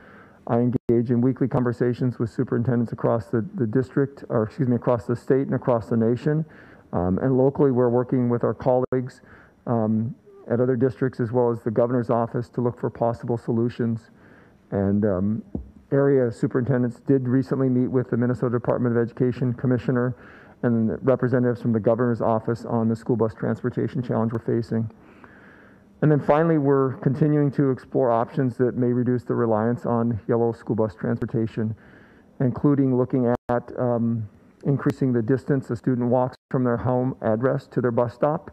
I engage in weekly conversations with superintendents across the, the district, or excuse me, across the state and across the nation. Um, and locally, we're working with our colleagues um, at other districts, as well as the governor's office, to look for possible solutions. And um, area superintendents did recently meet with the Minnesota Department of Education commissioner and representatives from the governor's office on the school bus transportation challenge we're facing. And then finally, we're continuing to explore options that may reduce the reliance on yellow school bus transportation, including looking at um, increasing the distance a student walks from their home address to their bus stop,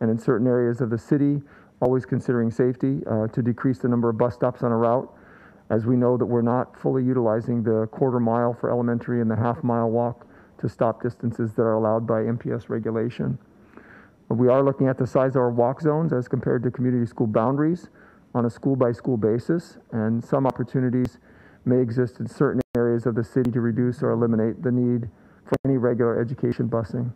and in certain areas of the city, always considering safety, uh, to decrease the number of bus stops on a route, as we know that we're not fully utilizing the quarter mile for elementary and the half mile walk to stop distances that are allowed by M P S regulation. We are looking at the size of our walk zones as compared to community school boundaries on a school-by-school basis, and some opportunities may exist in certain areas of the city to reduce or eliminate the need for any regular education busing.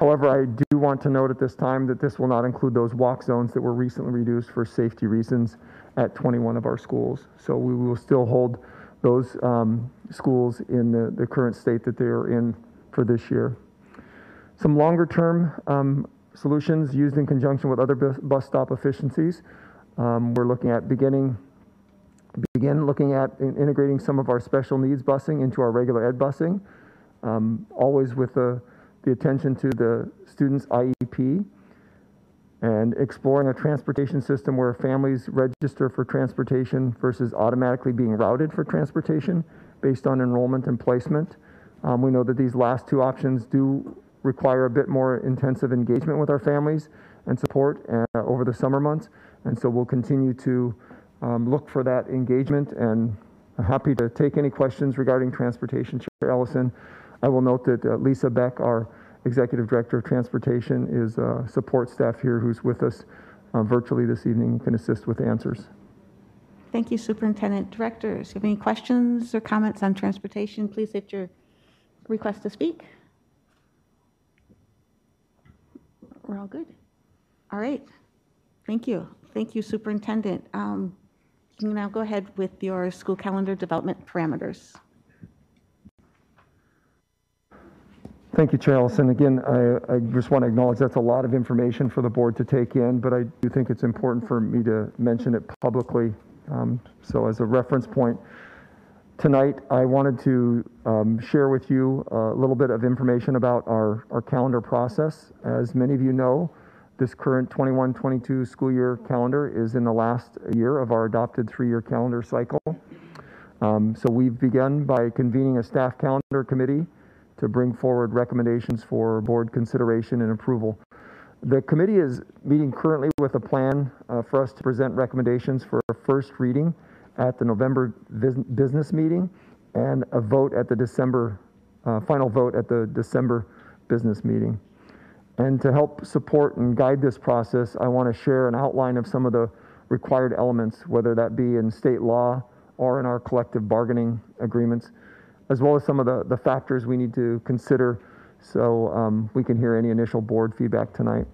However, I do want to note at this time that this will not include those walk zones that were recently reduced for safety reasons at twenty-one of our schools. So we will still hold those um, schools in the, the current state that they are in for this year. Some longer-term um, solutions used in conjunction with other bus stop efficiencies. Um, we're looking at beginning begin looking at integrating some of our special needs busing into our regular ed busing, um, always with the, the attention to the student's I E P, and exploring a transportation system where families register for transportation versus automatically being routed for transportation based on enrollment and placement. Um, we know that these last two options do require a bit more intensive engagement with our families and support uh, over the summer months, and so we'll continue to Um, look for that engagement, and I'm happy to take any questions regarding transportation. Chair Ellison, I will note that uh, Lisa Beck, our Executive Director of Transportation, is uh, support staff here who's with us uh, virtually this evening, can assist with answers. Thank you, Superintendent. Directors, if you have any questions or comments on transportation, please hit your request to speak. We're all good. All right. Thank you. Thank you, Superintendent. Um, You can now go ahead with your school calendar development parameters. Thank you, Chair Ellison. Again, I, I just want to acknowledge that's a lot of information for the board to take in, but I do think it's important for me to mention it publicly. Um, so as a reference point, tonight I wanted to um, share with you a little bit of information about our, our calendar process. As many of you know, this current twenty-one twenty-two school year calendar is in the last year of our adopted three-year calendar cycle. Um, so we've begun by convening a staff calendar committee to bring forward recommendations for board consideration and approval. The committee is meeting currently with a plan uh, for us to present recommendations for a first reading at the November business meeting and a vote at the December, uh, final vote at the December business meeting. And to help support and guide this process, I want to share an outline of some of the required elements, whether that be in state law or in our collective bargaining agreements, as well as some of the, the factors we need to consider so um, we can hear any initial board feedback tonight.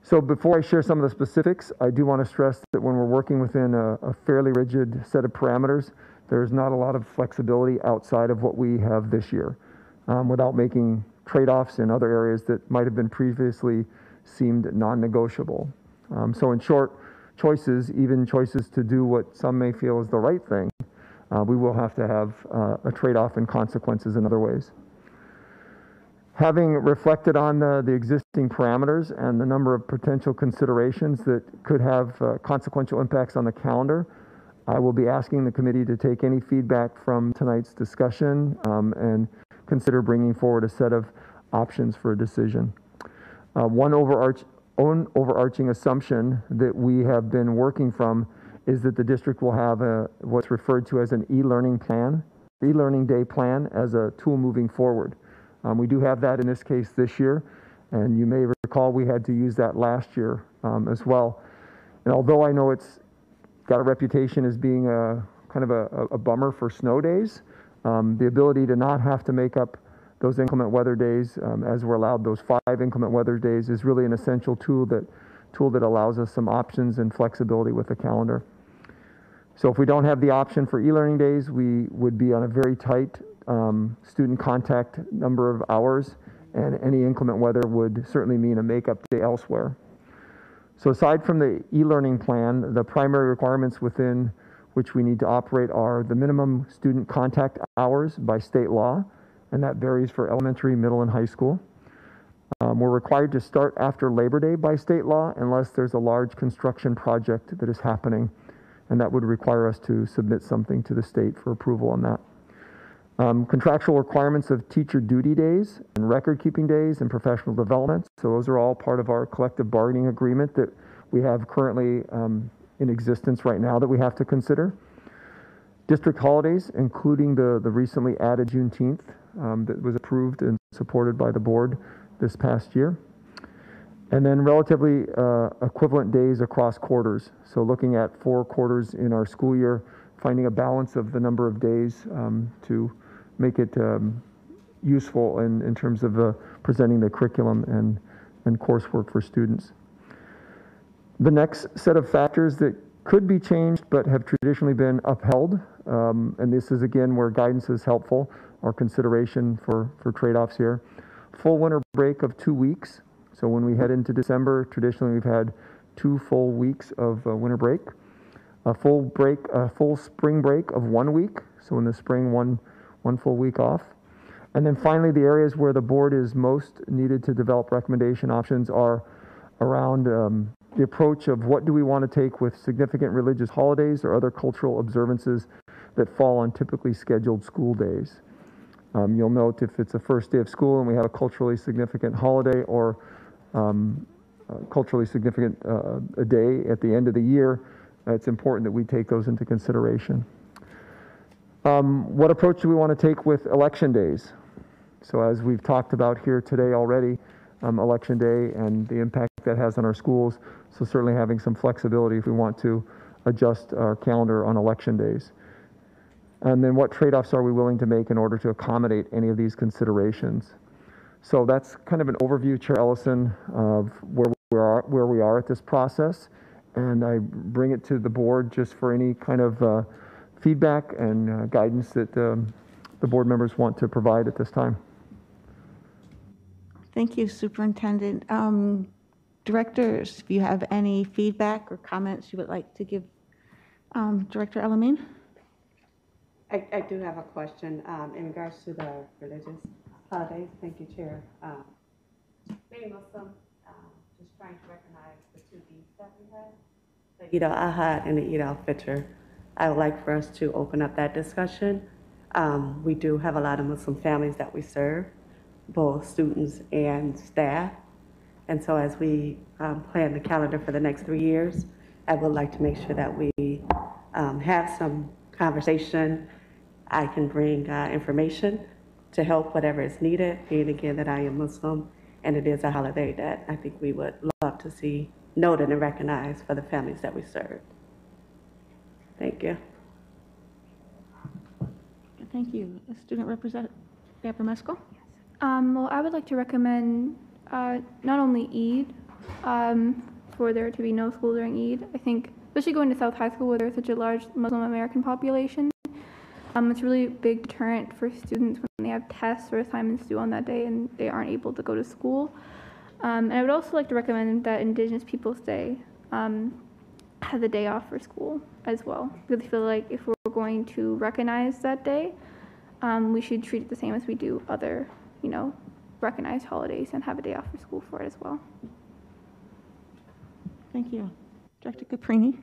So before I share some of the specifics, I do want to stress that when we're working within a, a fairly rigid set of parameters, there's not a lot of flexibility outside of what we have this year um, without making trade-offs in other areas that might have been previously seemed non-negotiable. Um, so in short, choices, even choices to do what some may feel is the right thing, uh, we will have to have uh, a trade-off and consequences in other ways. Having reflected on the, the existing parameters and the number of potential considerations that could have uh, consequential impacts on the calendar, I will be asking the committee to take any feedback from tonight's discussion um, and consider bringing forward a set of options for a decision. Uh, one overarch, own overarching assumption that we have been working from is that the district will have a, what's referred to as an e-learning plan, e-learning day plan as a tool moving forward. Um, we do have that in this case this year, and you may recall we had to use that last year um, as well. And although I know it's got a reputation as being a kind of a, a bummer for snow days, Um, the ability to not have to make up those inclement weather days, um, as we're allowed those five inclement weather days, is really an essential tool that, tool that allows us some options and flexibility with the calendar. So if we don't have the option for e-learning days, we would be on a very tight um, student contact number of hours, and any inclement weather would certainly mean a makeup day elsewhere. So aside from the e-learning plan, the primary requirements within which we need to operate are the minimum student contact hours by state law, and that varies for elementary, middle, and high school. Um, we're required to start after Labor Day by state law unless there's a large construction project that is happening, and that would require us to submit something to the state for approval on that. Um, contractual requirements of teacher duty days and record-keeping days and professional development, so those are all part of our collective bargaining agreement that we have currently um, in existence right now that we have to consider. District holidays, including the, the recently added Juneteenth um, that was approved and supported by the board this past year. And then relatively uh, equivalent days across quarters. So looking at four quarters in our school year, finding a balance of the number of days um, to make it um, useful in, in terms of uh, presenting the curriculum and, and coursework for students. The next set of factors that could be changed but have traditionally been upheld, um, and this is again where guidance is helpful or consideration for, for trade-offs here. Full winter break of two weeks. So when we head into December, traditionally we've had two full weeks of uh, winter break. a full break, a full spring break of one week. So in the spring, one one full week off. And then finally, the areas where the board is most needed to develop recommendation options are around um, the approach of what do we want to take with significant religious holidays or other cultural observances that fall on typically scheduled school days. Um, you'll note if it's the first day of school and we have a culturally significant holiday or um, uh, culturally significant uh, a day at the end of the year, uh, it's important that we take those into consideration. Um, what approach do we want to take with election days? So as we've talked about here today already, um, election day and the impact that has on our schools, so certainly having some flexibility if we want to adjust our calendar on election days. And then what trade-offs are we willing to make in order to accommodate any of these considerations? So that's kind of an overview, Chair Ellison, of where we are, where we are at this process. And I bring it to the board just for any kind of uh, feedback and uh, guidance that um, the board members want to provide at this time. Thank you, Superintendent. Um, directors, if you have any feedback or comments you would like to give um, Director El-Amin? I, I do have a question um, in regards to the religious holidays. Thank you, Chair. Um, Maybe Muslim, um, just trying to recognize the two Eid that we had, the Eid al-Adha and the Eid al-Fitr. I would like for us to open up that discussion. Um, we do have a lot of Muslim families that we serve, both students and staff. And so as we um, plan the calendar for the next three years, I would like to make sure that we um, have some conversation. I can bring uh, information to help whatever is needed, being again that I am Muslim, and it is a holiday that I think we would love to see noted and recognized for the families that we serve. Thank you. Thank you. A student representative, Gebremeskel? Yes. Um, well, I would like to recommend uh, not only Eid, um, for there to be no school during Eid. I think, especially going to South High School where there's such a large Muslim American population, um, it's really a big deterrent for students when they have tests or assignments due on that day and they aren't able to go to school. Um, and I would also like to recommend that Indigenous Peoples Day um, have the day off for school as well, because I feel like if we're going to recognize that day, um, we should treat it the same as we do other, you know, recognized holidays and have a day off for school for it as well. Thank you. Director Caprini.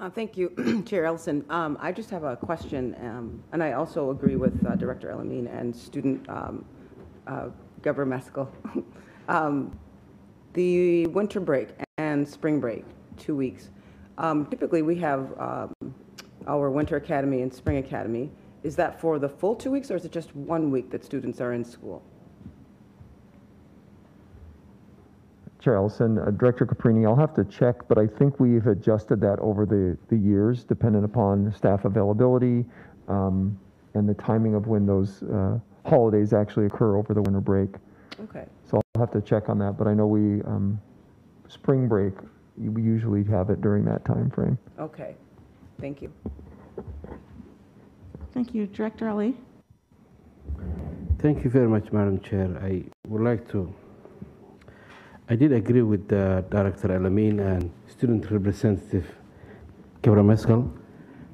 Uh, thank you, Chair Ellison. Um, I just have a question, um, and I also agree with uh, Director El-Amin and student um, uh, Gebremeskel. um, the winter break and spring break, two weeks. Um, typically, we have um, our winter academy and spring academy. Is that for the full two weeks, or is it just one week that students are in school? Chair Ellison, uh, Director Caprini, I'll have to check, but I think we've adjusted that over the, the years, dependent upon staff availability um, and the timing of when those uh, holidays actually occur over the winter break. Okay. So I'll have to check on that, but I know we, um, spring break, we usually have it during that time frame. Okay. Thank you. Thank you. Director Ali. Thank you very much, Madam Chair. I would like to I did agree with uh, Director El-Amin and Student Representative Gebremeskel.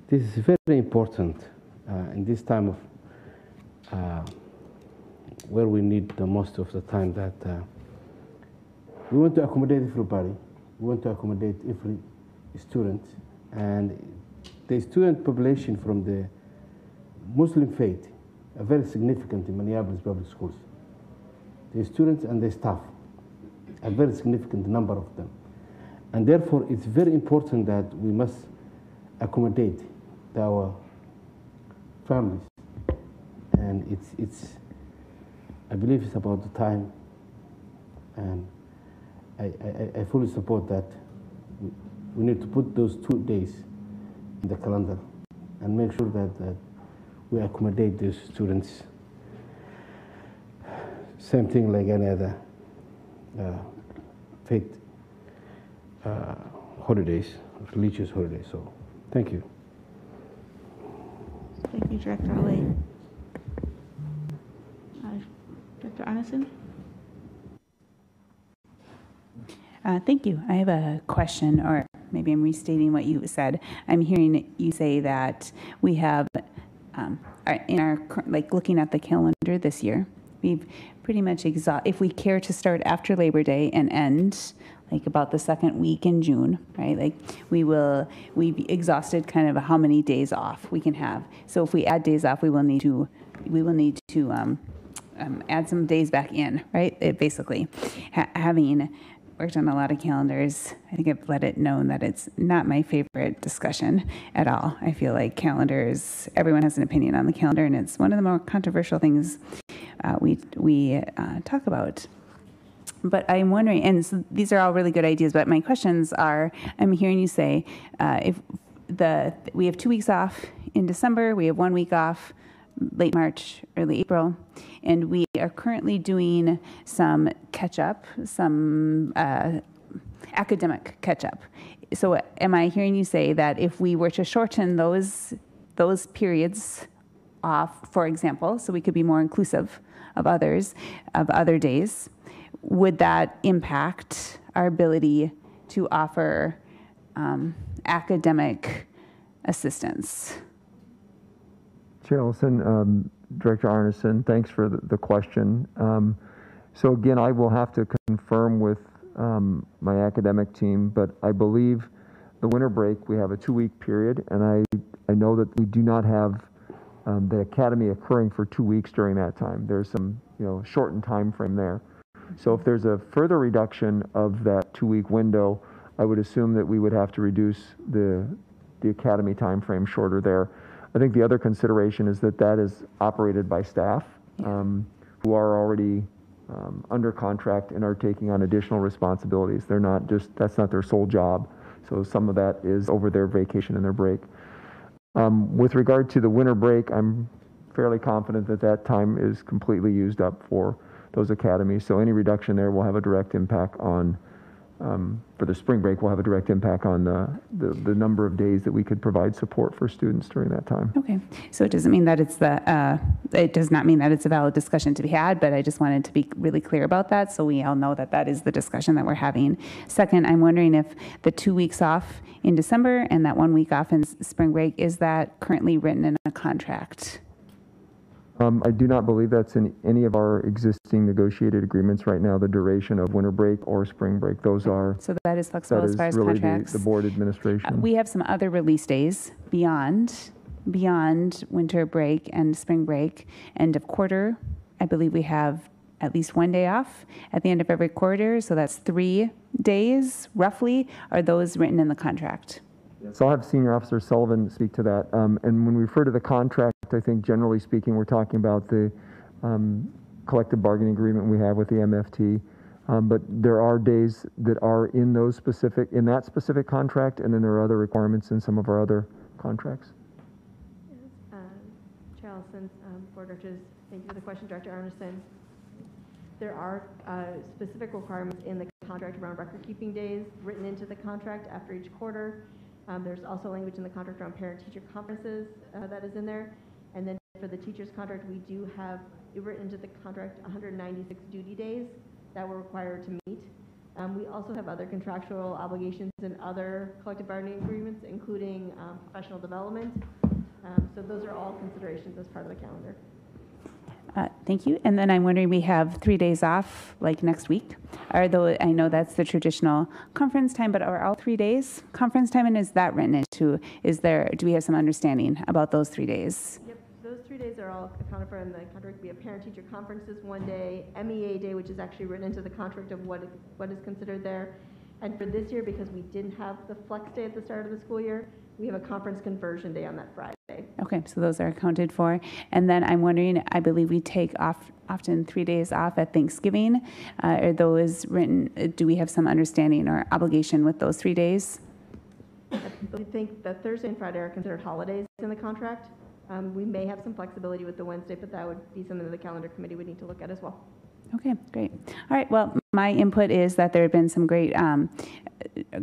This is very important uh, in this time of uh, where we need the most of the time that uh, we want to accommodate everybody. We want to accommodate every student, and the student population from the Muslim faith are very significant in Minneapolis public schools. The students and the staff. A very significant number of them. And therefore, it's very important that we must accommodate our families. And it's, it's I believe it's about the time, and I, I, I fully support that. We need to put those two days in the calendar and make sure that, that we accommodate those students. Same thing like any other Uh, faith uh, holidays, religious holidays. So, thank you. Thank you, Director Ali. Uh, Director Arneson. Uh, thank you. I have a question, or maybe I'm restating what you said. I'm hearing you say that we have, um, in our, like looking at the calendar this year, we've pretty much exhausted, if we care to start after Labor Day and end, like about the second week in June, right? Like we will, we've exhausted kind of how many days off we can have. So if we add days off, we will need to, we will need to um, um, add some days back in, right? It basically, ha having worked on a lot of calendars, I think I've let it known that it's not my favorite discussion at all. I feel like calendars, everyone has an opinion on the calendar, and it's one of the more controversial things uh, we, we uh, talk about. But I'm wondering, and so these are all really good ideas, but my questions are, I'm hearing you say, uh, if the we have two weeks off in December, we have one week off late March, early April, and we are currently doing some catch-up, some uh, academic catch-up. So am I hearing you say that if we were to shorten those, those periods off, for example, so we could be more inclusive of others, of other days, would that impact our ability to offer um, academic assistance? Chair Ellison, um, Director Arneson, thanks for the, the question. Um, so again, I will have to confirm with um, my academic team, but I believe the winter break, we have a two-week period, and I, I know that we do not have um, the academy occurring for two weeks during that time. There's some you know shortened time frame there. So if there's a further reduction of that two-week window, I would assume that we would have to reduce the, the academy time frame shorter there. I think the other consideration is that that is operated by staff um, who are already um, under contract and are taking on additional responsibilities. They're not just, that's not their sole job. So some of that is over their vacation and their break. Um, with regard to the winter break, I'm fairly confident that that time is completely used up for those academies, so any reduction there will have a direct impact on, um, for the spring break, will have a direct impact on the, the, the number of days that we could provide support for students during that time. Okay, so it doesn't mean that it's the, uh, it does not mean that it's a valid discussion to be had, but I just wanted to be really clear about that so we all know that that is the discussion that we're having. Second, I'm wondering if the two weeks off in December and that one week off in spring break, is that currently written in a contract? Um, I do not believe that's in any of our existing negotiated agreements right now, the duration of winter break or spring break. Those are. So that is flexible as far as contracts. That is really the, the board administration. Uh, we have some other release days beyond, beyond winter break and spring break. End of quarter, I believe we have at least one day off at the end of every quarter. So that's three days, roughly. Are those written in the contract? So I'll have Senior Officer Sullivan speak to that. Um, and when we refer to the contract, I think generally speaking, we're talking about the um, collective bargaining agreement we have with the M F T. Um, but there are days that are in those specific, in that specific contract, and then there are other requirements in some of our other contracts. Uh, Chair Ellison, um, Board Directors, thank you for the question, Director Arneson. There are uh, specific requirements in the contract around record-keeping days written into the contract after each quarter. Um, there's also language in the contract around parent-teacher conferences uh, that is in there. And then for the teacher's contract, we do have written into the contract one hundred ninety-six duty days that we're required to meet. Um, we also have other contractual obligations and other collective bargaining agreements, including um, professional development. Um, so those are all considerations as part of the calendar. Uh, thank you. And then I'm wondering, we have three days off, like next week. Are those, I know that's the traditional conference time, but are all three days conference time? And is that written into, is there, do we have some understanding about those three days? Yep, those three days are all accounted for in the contract. We have parent-teacher conferences one day, M E A day, which is actually written into the contract of what, what is considered there. And for this year, because we didn't have the flex day at the start of the school year, we have a conference conversion day on that Friday. Okay, so those are accounted for. And then I'm wondering, I believe we take off often three days off at Thanksgiving. Uh, are those written, do we have some understanding or obligation with those three days? I think that Thursday and Friday are considered holidays in the contract. Um, we may have some flexibility with the Wednesday, but that would be something that the calendar committee would need to look at as well. Okay, great. All right, well, my input is that there have been some great um,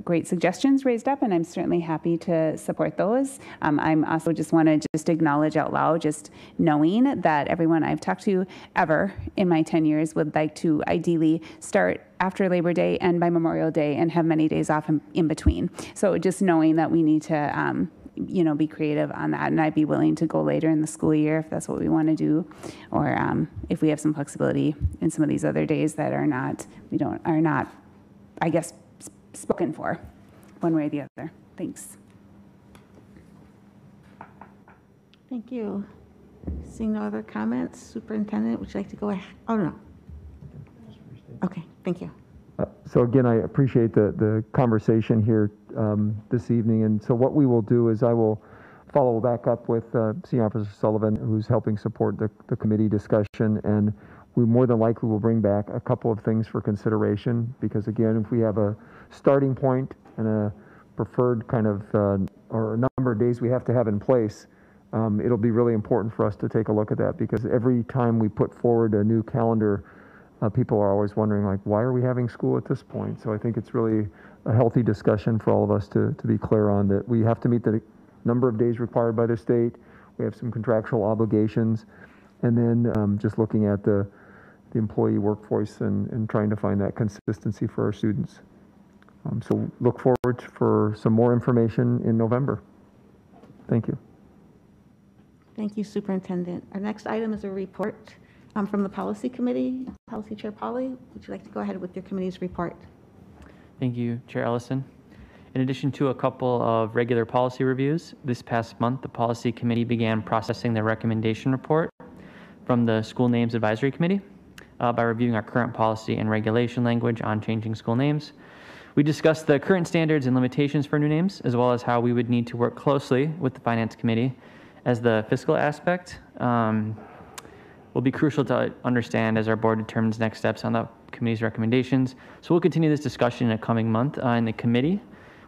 great suggestions raised up, and I'm certainly happy to support those. Um, I'm also just want to just acknowledge out loud, just knowing that everyone I've talked to ever in my ten years would like to ideally start after Labor Day and by Memorial Day and have many days off in, in between. So just knowing that we need to, um, you know, be creative on that, and I'd be willing to go later in the school year if that's what we want to do, or um, if we have some flexibility in some of these other days that are not, we don't, are not, I guess, spoken for one way or the other. Thanks. Thank you. Seeing no other comments, Superintendent, would you like to go ahead? Oh, no. Okay, thank you. Uh, so again, I appreciate the, the conversation here um, this evening. And so what we will do is I will follow back up with uh, Senior Officer Sullivan, who's helping support the, the committee discussion. And we more than likely will bring back a couple of things for consideration, because again, if we have a starting point and a preferred kind of, uh, or a number of days we have to have in place, um, it'll be really important for us to take a look at that, because every time we put forward a new calendar, Uh, people are always wondering, like, why are we having school at this point? So I think it's really a healthy discussion for all of us to, to be clear on that. We have to meet the number of days required by the state. We have some contractual obligations. And then um, just looking at the, the employee workforce and, and trying to find that consistency for our students. Um, so look forward for some more information in November. Thank you. Thank you, Superintendent. Our next item is a report. Um, from the Policy Committee, Policy Chair Pawley, would you like to go ahead with your committee's report? Thank you, Chair Ellison. In addition to a couple of regular policy reviews, this past month, the Policy Committee began processing the recommendation report from the School Names Advisory Committee uh, by reviewing our current policy and regulation language on changing school names. We discussed the current standards and limitations for new names, as well as how we would need to work closely with the Finance Committee as the fiscal aspect Um, will be crucial to understand as our board determines next steps on the committee's recommendations. So we'll continue this discussion in a coming month uh, in the committee.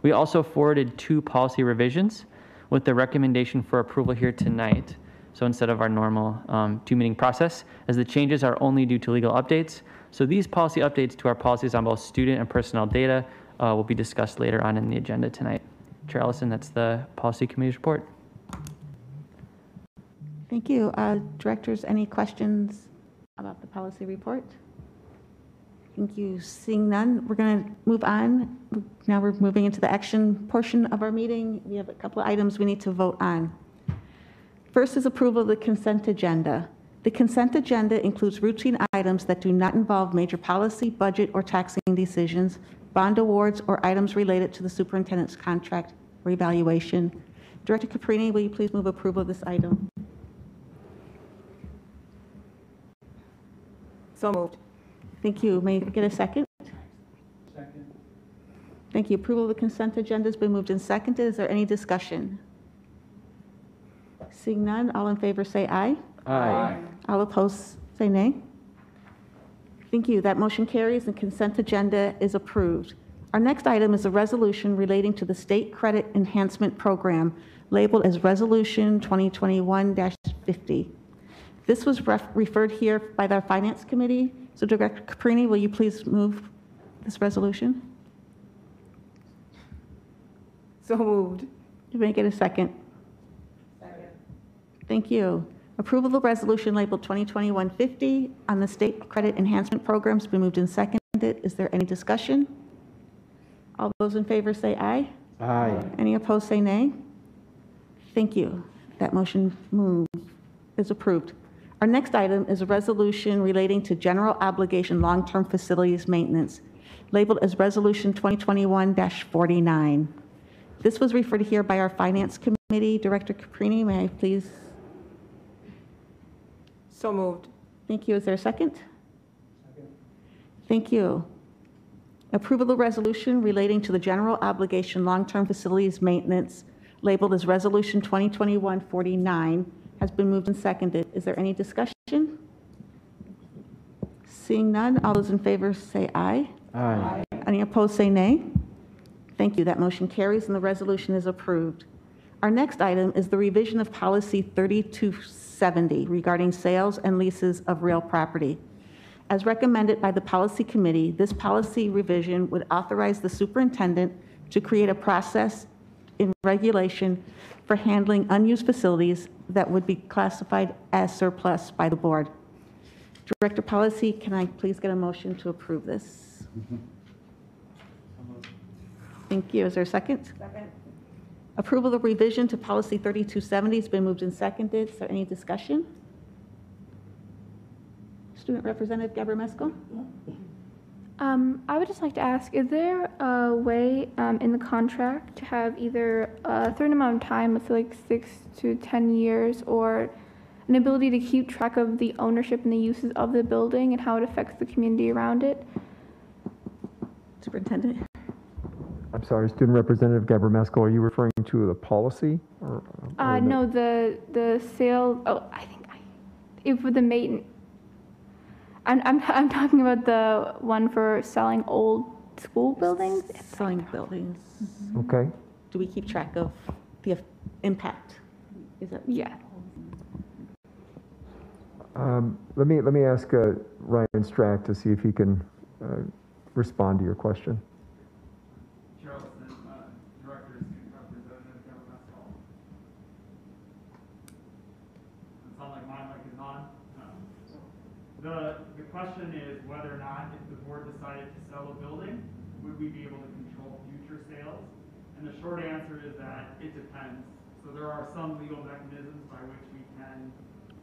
We also forwarded two policy revisions with the recommendation for approval here tonight. So instead of our normal um, two meeting process, as the changes are only due to legal updates. So these policy updates to our policies on both student and personnel data uh, will be discussed later on in the agenda tonight. Chair Ellison, that's the policy committee's report. Thank you. Uh, directors, any questions about the policy report? Thank you. Seeing none, we're going to move on. Now we're moving into the action portion of our meeting. We have a couple of items we need to vote on. First is approval of the consent agenda. The consent agenda includes routine items that do not involve major policy, budget, or taxing decisions, bond awards, or items related to the superintendent's contract or evaluation. Director Caprini, will you please move approval of this item? So moved. Thank you. May I get a second? Second. Thank you. Approval of the consent agenda has been moved and seconded. Is there any discussion? Seeing none, all in favor say aye. Aye. Aye. All opposed say nay. Thank you. That motion carries and consent agenda is approved. Our next item is a resolution relating to the State Credit Enhancement Program, labeled as Resolution twenty twenty-one dash fifty. This was ref referred here by the Finance Committee. So Director Caprini, will you please move this resolution? So moved. You may get a second. Second. Thank you. Approval of the resolution labeled twenty twenty-one fifty on the State Credit Enhancement Program has been moved and seconded. Is there any discussion? All those in favor say aye. Aye. Any opposed say nay. Thank you. That motion move is approved. Our next item is a resolution relating to general obligation long-term facilities maintenance, labeled as Resolution twenty twenty-one dash forty-nine. This was referred here by our Finance Committee. Director Caprini, may I please? So moved. Thank you. Is there a second? Second. Thank you. Approval of the resolution relating to the general obligation long-term facilities maintenance, labeled as Resolution twenty twenty-one forty-nine. Has been moved and seconded. Is there any discussion? Seeing none, all those in favor say aye. Aye. Any opposed say nay. Thank you. That motion carries and the resolution is approved. Our next item is the revision of Policy thirty-two seventy regarding sales and leases of real property. As recommended by the Policy Committee, this policy revision would authorize the superintendent to create a process in regulation for handling unused facilities that would be classified as surplus by the board. Director Policy, can I please get a motion to approve this? Mm-hmm. Thank you. Is there a second? Second. Approval of revision to policy thirty-two seventy has been moved and seconded. Is there any discussion? Student Representative Gebremeskel? Um, I would just like to ask, is there a way um, in the contract to have either a certain amount of time, let's say like six to ten years, or an ability to keep track of the ownership and the uses of the building and how it affects the community around it? Superintendent? I'm sorry, Student Representative Gebremeskel, are you referring to the policy? Or, or uh, no, the the sale, oh, I think, I, if with the maintenance, I'm, I'm, I'm talking about the one for selling old school buildings. Selling buildings. Mm-hmm. Okay. Do we keep track of the impact? Is that? Yeah. Um, let me let me ask uh, Ryan Strack to see if he can uh, respond to your question. The, the question is whether or not, if the board decided to sell a building, would we be able to control future sales? And the short answer is that it depends. So there are some legal mechanisms by which we can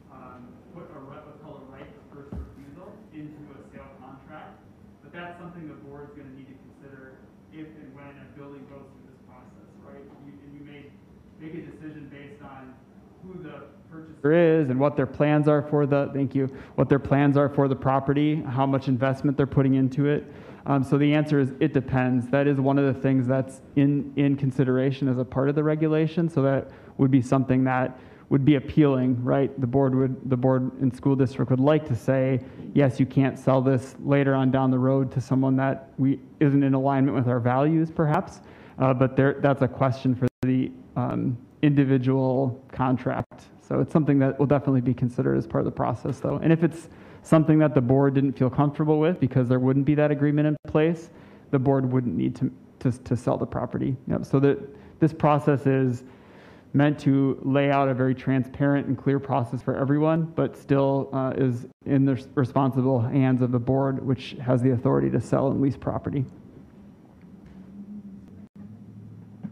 um, put a, what's called a right of first refusal into a sale contract. But that's something the board's going to need to consider if and when a building goes through this process, right? You, and you may make a decision based on who the purchaser is and what their plans are for the thank you what their plans are for the property, how much investment they're putting into it. Um, so the answer is it depends. That is one of the things that's in in consideration as a part of the regulation. So that would be something that would be appealing, right? The board would the board and school district would like to say, yes, you can't sell this later on down the road to someone that we isn't in alignment with our values, perhaps. Uh, but there, that's a question for the um, individual contract. So it's something that will definitely be considered as part of the process, though. And if it's something that the board didn't feel comfortable with because there wouldn't be that agreement in place, the board wouldn't need to to, to sell the property. Yep. So that this process is meant to lay out a very transparent and clear process for everyone, but still uh, is in the responsible hands of the board, which has the authority to sell and lease property.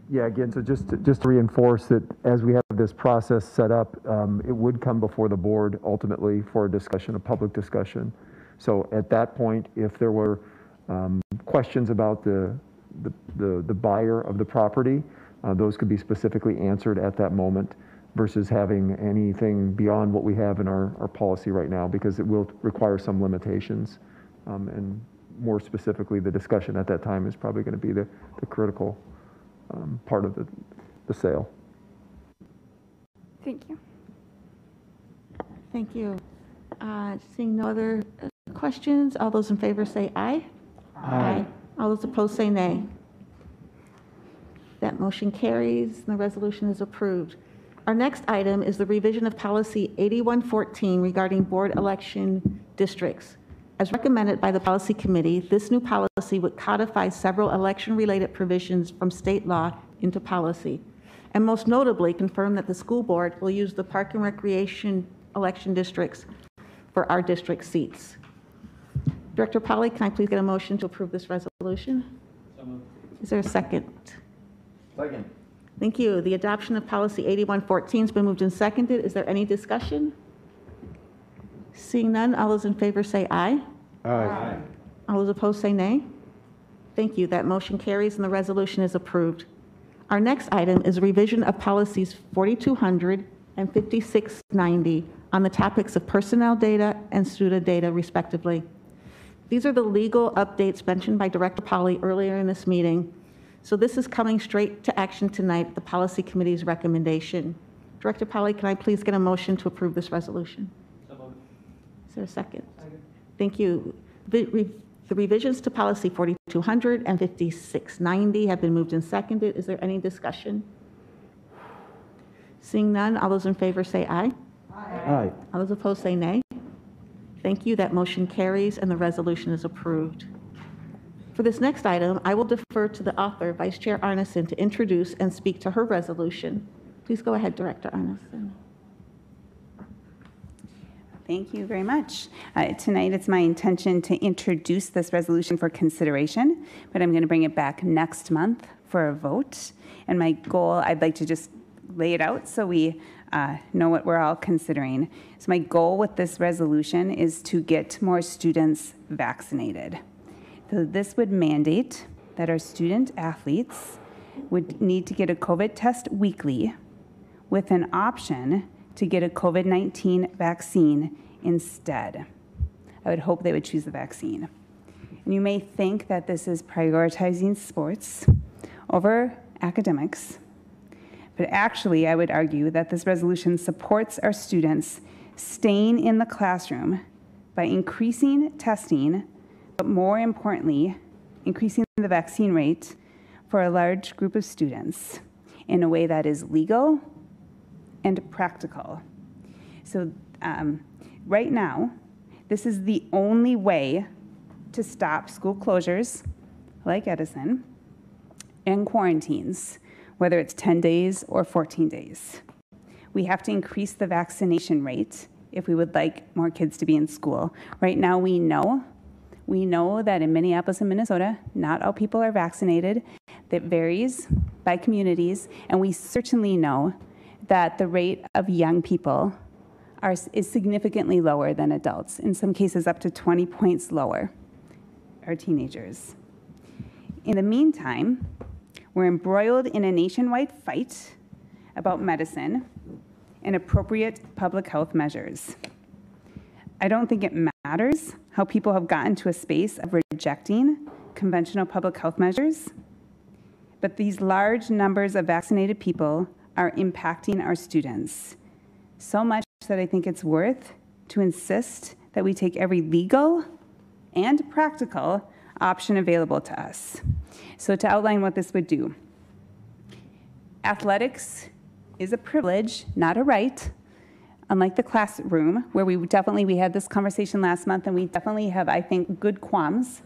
Yeah, again, so just to, just to reinforce that as we have this process set up, um, it would come before the board ultimately for a discussion, a public discussion. So at that point, if there were um, questions about the, the, the, the buyer of the property, uh, those could be specifically answered at that moment versus having anything beyond what we have in our, our policy right now, because it will require some limitations. Um, and more specifically, the discussion at that time is probably going to be the, the critical Um, part of the, the sale. Thank you. Thank you. Uh, seeing no other questions, all those in favor say aye. Aye. Aye. All those opposed say nay. That motion carries and the resolution is approved. Our next item is the revision of policy eighty-one fourteen regarding board election districts. As recommended by the policy committee, this new policy would codify several election-related provisions from state law into policy, and most notably confirm that the school board will use the park and recreation election districts for our district seats. Director Pawley, can I please get a motion to approve this resolution? So moved. Is there a second? Second. Thank you. The adoption of policy eighty-one fourteen has been moved and seconded. Is there any discussion? Seeing none, all those in favor say aye. Aye. Aye. All those opposed say nay. Thank you. That motion carries and the resolution is approved. Our next item is revision of policies forty-two hundred and fifty-six ninety on the topics of personnel data and student data, respectively. These are the legal updates mentioned by Director Pawley earlier in this meeting. So this is coming straight to action tonight, the policy committee's recommendation. Director Pawley, can I please get a motion to approve this resolution? Is there a second? Second. Thank you. The revisions to policy forty-two hundred and fifty-six ninety have been moved and seconded. Is there any discussion? Seeing none, all those in favor say aye. Aye. Aye. All those opposed say nay. Thank you. That motion carries and the resolution is approved. For this next item, I will defer to the author, Vice Chair Arneson, to introduce and speak to her resolution. Please go ahead, Director Arneson. Thank you very much. Uh, tonight it's my intention to introduce this resolution for consideration, but I'm going to bring it back next month for a vote. And my goal, I'd like to just lay it out so we uh, know what we're all considering. So my goal with this resolution is to get more students vaccinated. So this would mandate that our student athletes would need to get a COVID test weekly with an option to get a COVID nineteen vaccine instead. I would hope they would choose the vaccine. And you may think that this is prioritizing sports over academics, but actually I would argue that this resolution supports our students staying in the classroom by increasing testing, but more importantly, increasing the vaccine rate for a large group of students in a way that is legal and practical. So um, right now, this is the only way to stop school closures like Edison and quarantines, whether it's ten days or fourteen days. We have to increase the vaccination rate if we would like more kids to be in school. Right now we know We know that in Minneapolis and Minnesota, not all people are vaccinated. That varies by communities, and we certainly know that the rate of young people are, is significantly lower than adults, in some cases up to twenty points lower, are teenagers. In the meantime, we're embroiled in a nationwide fight about medicine and appropriate public health measures. I don't think it matters how people have gotten to a space of rejecting conventional public health measures, but these large numbers of vaccinated people are impacting our students so much that I think it's worth to insist that we take every legal and practical option available to us. So to outline what this would do, athletics is a privilege, not a right. Unlike the classroom, where we definitely, we had this conversation last month, and we definitely have, I think, good qualms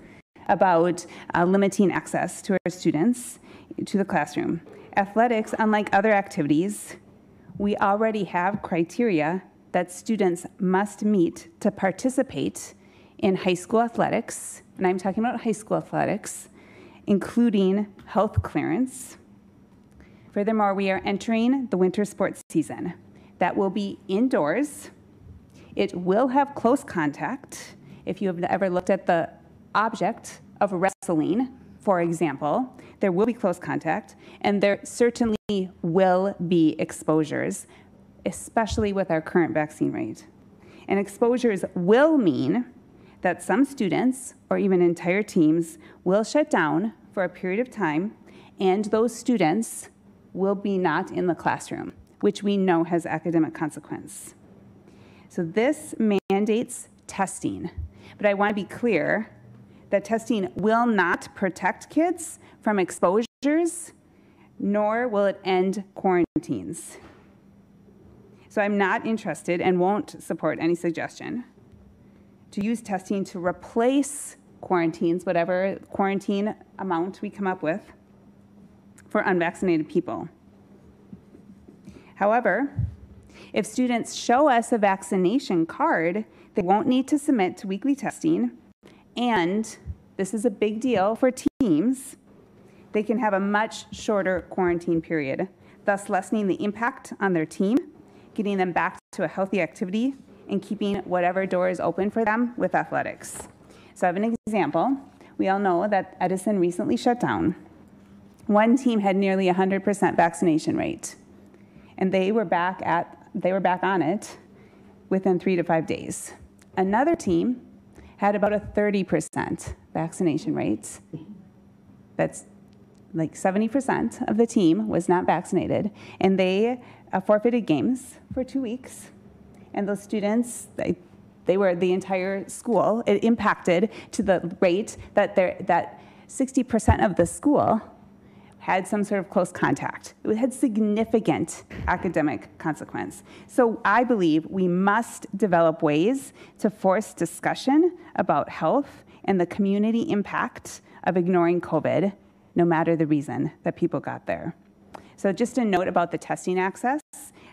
about uh, limiting access to our students to the classroom. Athletics, unlike other activities, we already have criteria that students must meet to participate in high school athletics, and I'm talking about high school athletics, including health clearance. Furthermore, we are entering the winter sports season. That will be indoors. It will have close contact. If you have ever looked at the object of wrestling, for example, there will be close contact, and there certainly will be exposures, especially with our current vaccine rate. And exposures will mean that some students or even entire teams will shut down for a period of time, and those students will be not in the classroom, which we know has academic consequence. So this mandates testing, but I want to be clear that testing will not protect kids from exposures, nor will it end quarantines. So I'm not interested and won't support any suggestion to use testing to replace quarantines, whatever quarantine amount we come up with, for unvaccinated people. However, if students show us a vaccination card, they won't need to submit to weekly testing, and this is a big deal for teams, they can have a much shorter quarantine period, thus lessening the impact on their team, getting them back to a healthy activity, and keeping whatever door is open for them with athletics. So I have an example. We all know that Edison recently shut down. One team had nearly one hundred percent vaccination rate, and they were back at, they were back on it within three to five days. Another team had about a thirty percent vaccination rate. That's like seventy percent of the team was not vaccinated, and they uh, forfeited games for two weeks. And those students, they, they were the entire school, it impacted to the rate that there, that sixty percent of the school had some sort of close contact. It had significant academic consequence. So I believe we must develop ways to force discussion about health and the community impact of ignoring COVID, no matter the reason that people got there. So just a note about the testing access.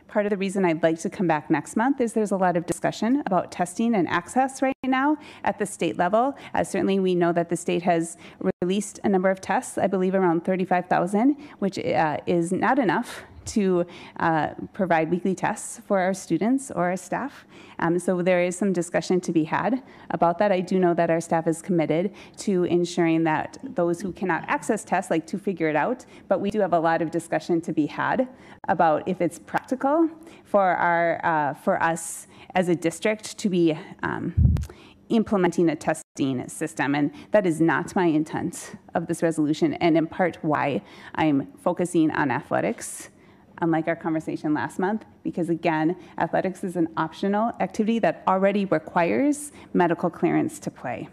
Part of the reason I'd like to come back next month is there's a lot of discussion about testing and access right now at the state level. Uh, certainly we know that the state has released a number of tests, I believe around thirty-five thousand, which uh, is not enough to uh, provide weekly tests for our students or our staff. Um, so there is some discussion to be had about that. I do know that our staff is committed to ensuring that those who cannot access tests like to figure it out, but we do have a lot of discussion to be had about if it's practical for, our, uh, for us as a district to be um, implementing a testing system, and that is not my intent of this resolution, and in part why I'm focusing on athletics, unlike our conversation last month, because again, athletics is an optional activity that already requires medical clearance to play.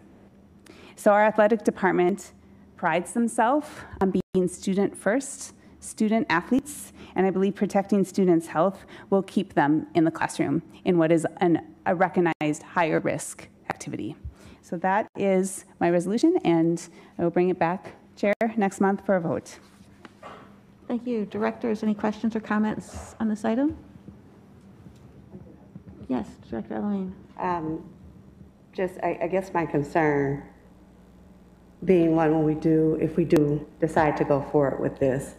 So our athletic department prides themselves on being student first, student athletes, and I believe protecting students' health will keep them in the classroom in what is an, a recognized higher risk activity. So that is my resolution, and I will bring it back, Chair, next month for a vote. Thank you. Directors, any questions or comments on this item? Yes, Director El-Amin. Um, just, I, I guess my concern being one, when we do, if we do decide to go forward with this,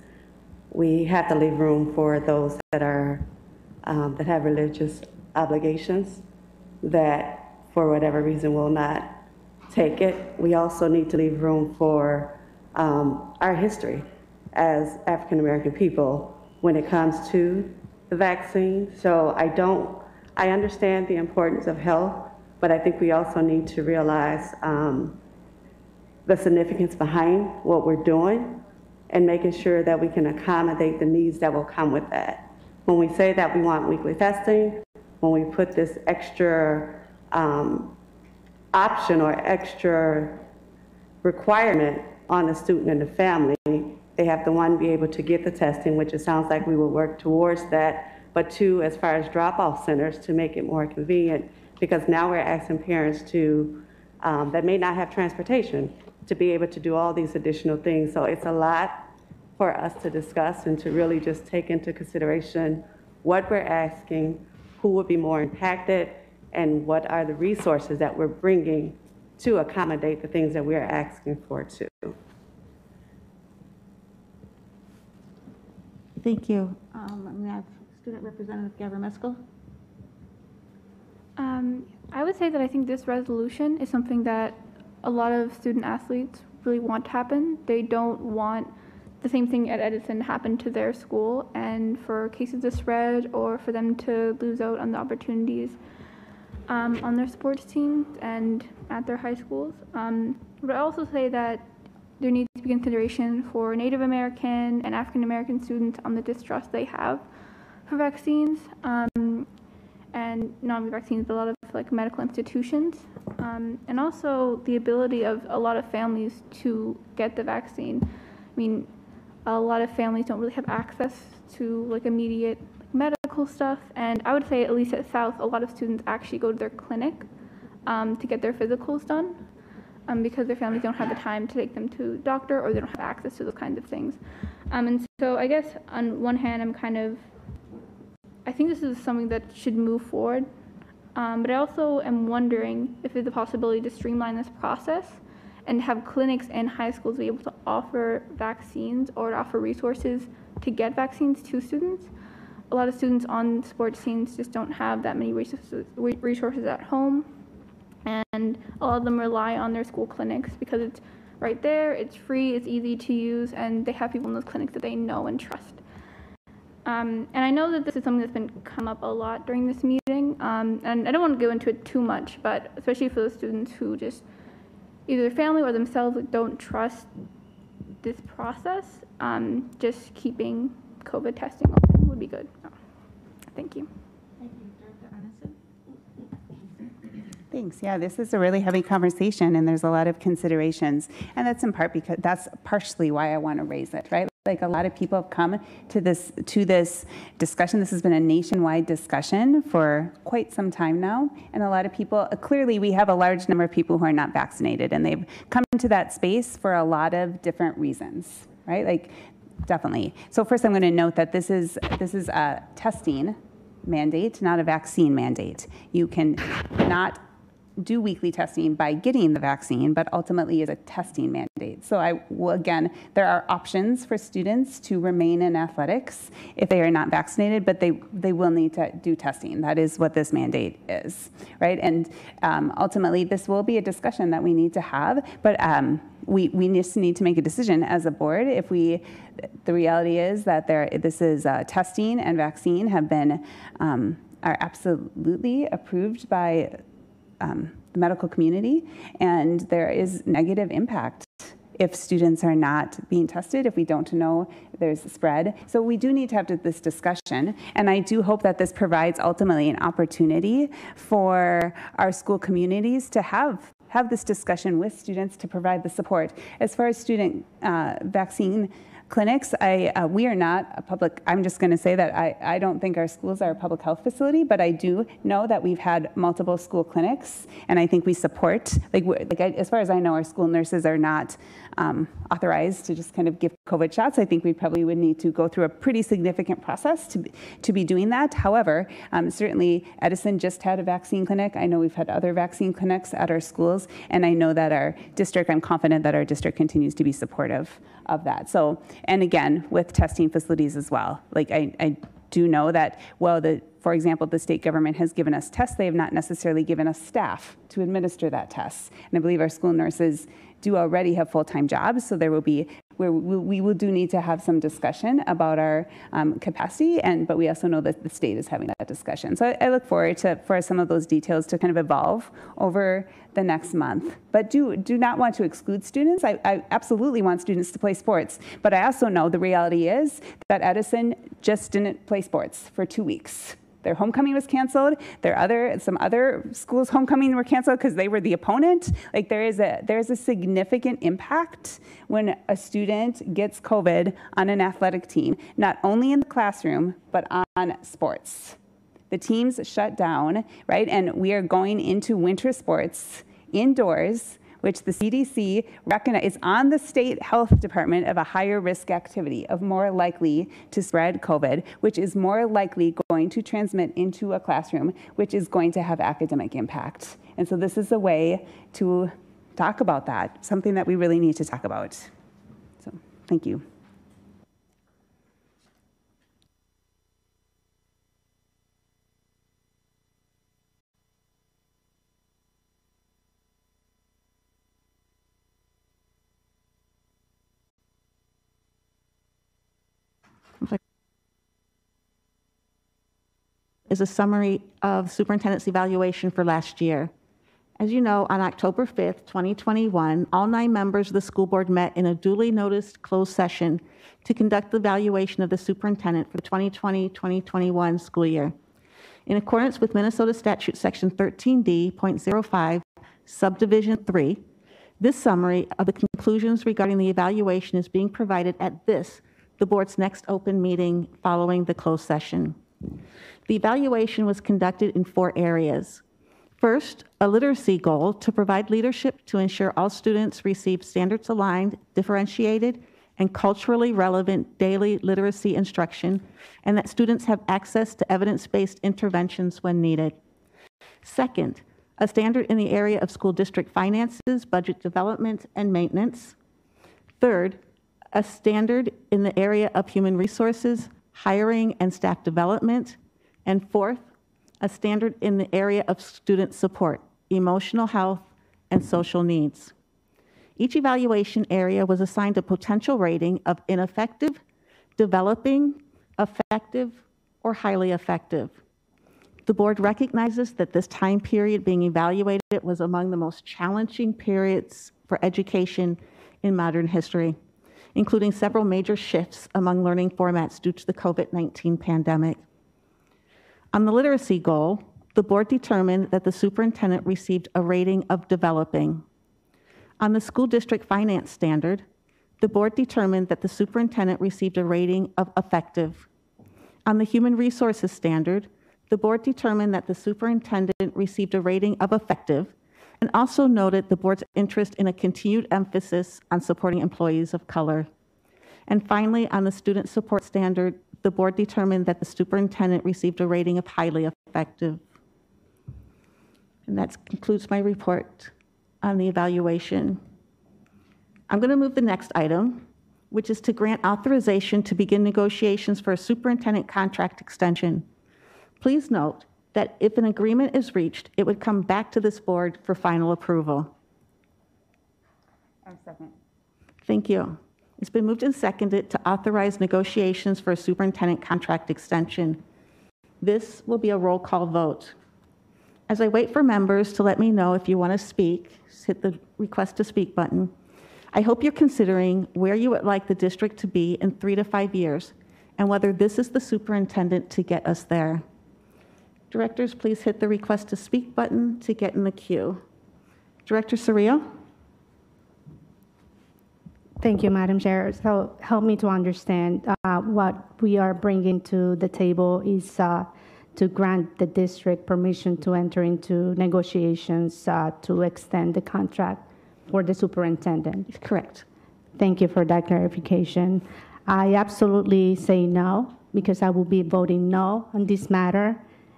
we have to leave room for those that are, um, that have religious obligations that for whatever reason will not take it. We also need to leave room for um, our history as African-American people when it comes to the vaccine. So I don't, I understand the importance of health, but I think we also need to realize um, the significance behind what we're doing and making sure that we can accommodate the needs that will come with that. When we say that we want weekly testing, when we put this extra um, option or extra requirement on the student and the family, they have to, one, be able to get the testing, which it sounds like we will work towards that, but two, as far as drop-off centers, to make it more convenient, because now we're asking parents to, um, that may not have transportation, to be able to do all these additional things. So it's a lot for us to discuss and to really just take into consideration what we're asking, who would be more impacted, and what are the resources that we're bringing to accommodate the things that we're asking for too. Thank you. Um, I'm going to have Student Representative Gebremeskel. Um, I would say that I think this resolution is something that a lot of student athletes really want to happen. They don't want the same thing at Edison to happen to their school, and for cases of spread or for them to lose out on the opportunities um, on their sports teams and at their high schools. Um, but I also say that there needs to be consideration for Native American and African American students on the distrust they have for vaccines, um, and not only vaccines, but a lot of like medical institutions, um, and also the ability of a lot of families to get the vaccine. I mean, a lot of families don't really have access to like immediate medical stuff, and I would say at least at South, a lot of students actually go to their clinic um, to get their physicals done. Um, because their families don't have the time to take them to the doctor, or they don't have access to those kinds of things. Um, and so I guess on one hand, I'm kind of, I think this is something that should move forward, um, but I also am wondering if there's a possibility to streamline this process and have clinics and high schools be able to offer vaccines or to offer resources to get vaccines to students. A lot of students on sports teams just don't have that many resources, resources at home. And a lot of them rely on their school clinics because it's right there, it's free, it's easy to use, and they have people in those clinics that they know and trust. Um, and I know that this is something that's been come up a lot during this meeting, um, and I don't want to go into it too much, but especially for those students who just either their family or themselves don't trust this process, um, just keeping COVID testing open would be good. Oh, thank you. Thank you. Director Arneson. Thanks. Yeah, this is a really heavy conversation, and there's a lot of considerations, and that's in part because that's partially why I want to raise it, right? Like a lot of people have come to this to this discussion. This has been a nationwide discussion for quite some time now, and a lot of people, clearly we have a large number of people who are not vaccinated, and they've come into that space for a lot of different reasons, right? Like, definitely. So first I'm going to note that this is, this is a testing mandate, not a vaccine mandate. You can not do weekly testing by getting the vaccine, but ultimately is a testing mandate. So I will, again, there are options for students to remain in athletics if they are not vaccinated, but they, they will need to do testing. That is what this mandate is, right? And um, ultimately, this will be a discussion that we need to have, but um, we, we just need to make a decision as a board. If we, the reality is that there, this is uh, testing and vaccine have been, um, are absolutely approved by Um, the medical community, and there is negative impact if students are not being tested, if we don't know there's a spread. So we do need to have this discussion, and I do hope that this provides ultimately an opportunity for our school communities to have have this discussion with students to provide the support. As far as student uh, vaccine clinics, I, uh, we are not a public, I'm just going to say that I, I don't think our schools are a public health facility, but I do know that we've had multiple school clinics, and I think we support, like, like I, as far as I know, our school nurses are not um, authorized to just kind of give COVID shots. I think we probably would need to go through a pretty significant process to, to be doing that. However, um, certainly Edison just had a vaccine clinic. I know we've had other vaccine clinics at our schools, and I know that our district, I'm confident that our district continues to be supportive of that. So, and again, with testing facilities as well. Like I, I do know that, well, the, for example, the state government has given us tests. They have not necessarily given us staff to administer that test. And I believe our school nurses do already have full-time jobs, so there will be, where we will do need to have some discussion about our um, capacity, and but we also know that the state is having that discussion. So I, I look forward to for some of those details to kind of evolve over the next month. But do do not want to exclude students. I, I absolutely want students to play sports, but I also know the reality is that Edison just didn't play sports for two weeks. Their homecoming was canceled. Their other, some other schools' homecoming were canceled because they were the opponent. Like there is a there is a significant impact when a student gets COVID on an athletic team, not only in the classroom but on sports. The teams shut down, right? And we are going into winter sports indoors, which the C D C recognizes is on the state health department of a higher risk activity of more likely to spread COVID, which is more likely going to transmit into a classroom, which is going to have academic impact. And so this is a way to talk about that, something that we really need to talk about. So thank you. Is a summary of superintendent's evaluation for last year. As you know, on October fifth, twenty twenty-one, all nine members of the school board met in a duly noticed closed session to conduct the evaluation of the superintendent for the twenty twenty twenty twenty-one school year. In accordance with Minnesota Statute Section thirteen D point oh five, Subdivision three, this summary of the conclusions regarding the evaluation is being provided at this, the board's next open meeting following the closed session. The evaluation was conducted in four areas. First, a literacy goal to provide leadership to ensure all students receive standards-aligned, differentiated, and culturally relevant daily literacy instruction, and that students have access to evidence-based interventions when needed. Second, a standard in the area of school district finances, budget development, and maintenance. Third, a standard in the area of human resources, hiring and staff development, and fourth, a standard in the area of student support, emotional health, and social needs. Each evaluation area was assigned a potential rating of ineffective, developing, effective, or highly effective. The board recognizes that this time period being evaluated was among the most challenging periods for education in modern history, including several major shifts among learning formats due to the COVID nineteen pandemic. On the literacy goal, the board determined that the superintendent received a rating of developing. On the school district finance standard, the board determined that the superintendent received a rating of effective. On the human resources standard, the board determined that the superintendent received a rating of effective and also noted the board's interest in a continued emphasis on supporting employees of color. And finally, on the student support standard, the board determined that the superintendent received a rating of highly effective. And that concludes my report on the evaluation. I'm going to move the next item, which is to grant authorization to begin negotiations for a superintendent contract extension. Please note that if an agreement is reached, it would come back to this board for final approval. I'll second. Thank you. It's been moved and seconded to authorize negotiations for a superintendent contract extension. This will be a roll call vote. As I wait for members to let me know if you want to speak, just hit the request to speak button. I hope you're considering where you would like the district to be in three to five years and whether this is the superintendent to get us there. Directors, please hit the request to speak button to get in the queue. Director Serio. Thank you, Madam Chair. So help me to understand uh, what we are bringing to the table is uh, to grant the district permission to enter into negotiations uh, to extend the contract for the superintendent. Correct. Thank you for that clarification. I absolutely say no, because I will be voting no on this matter,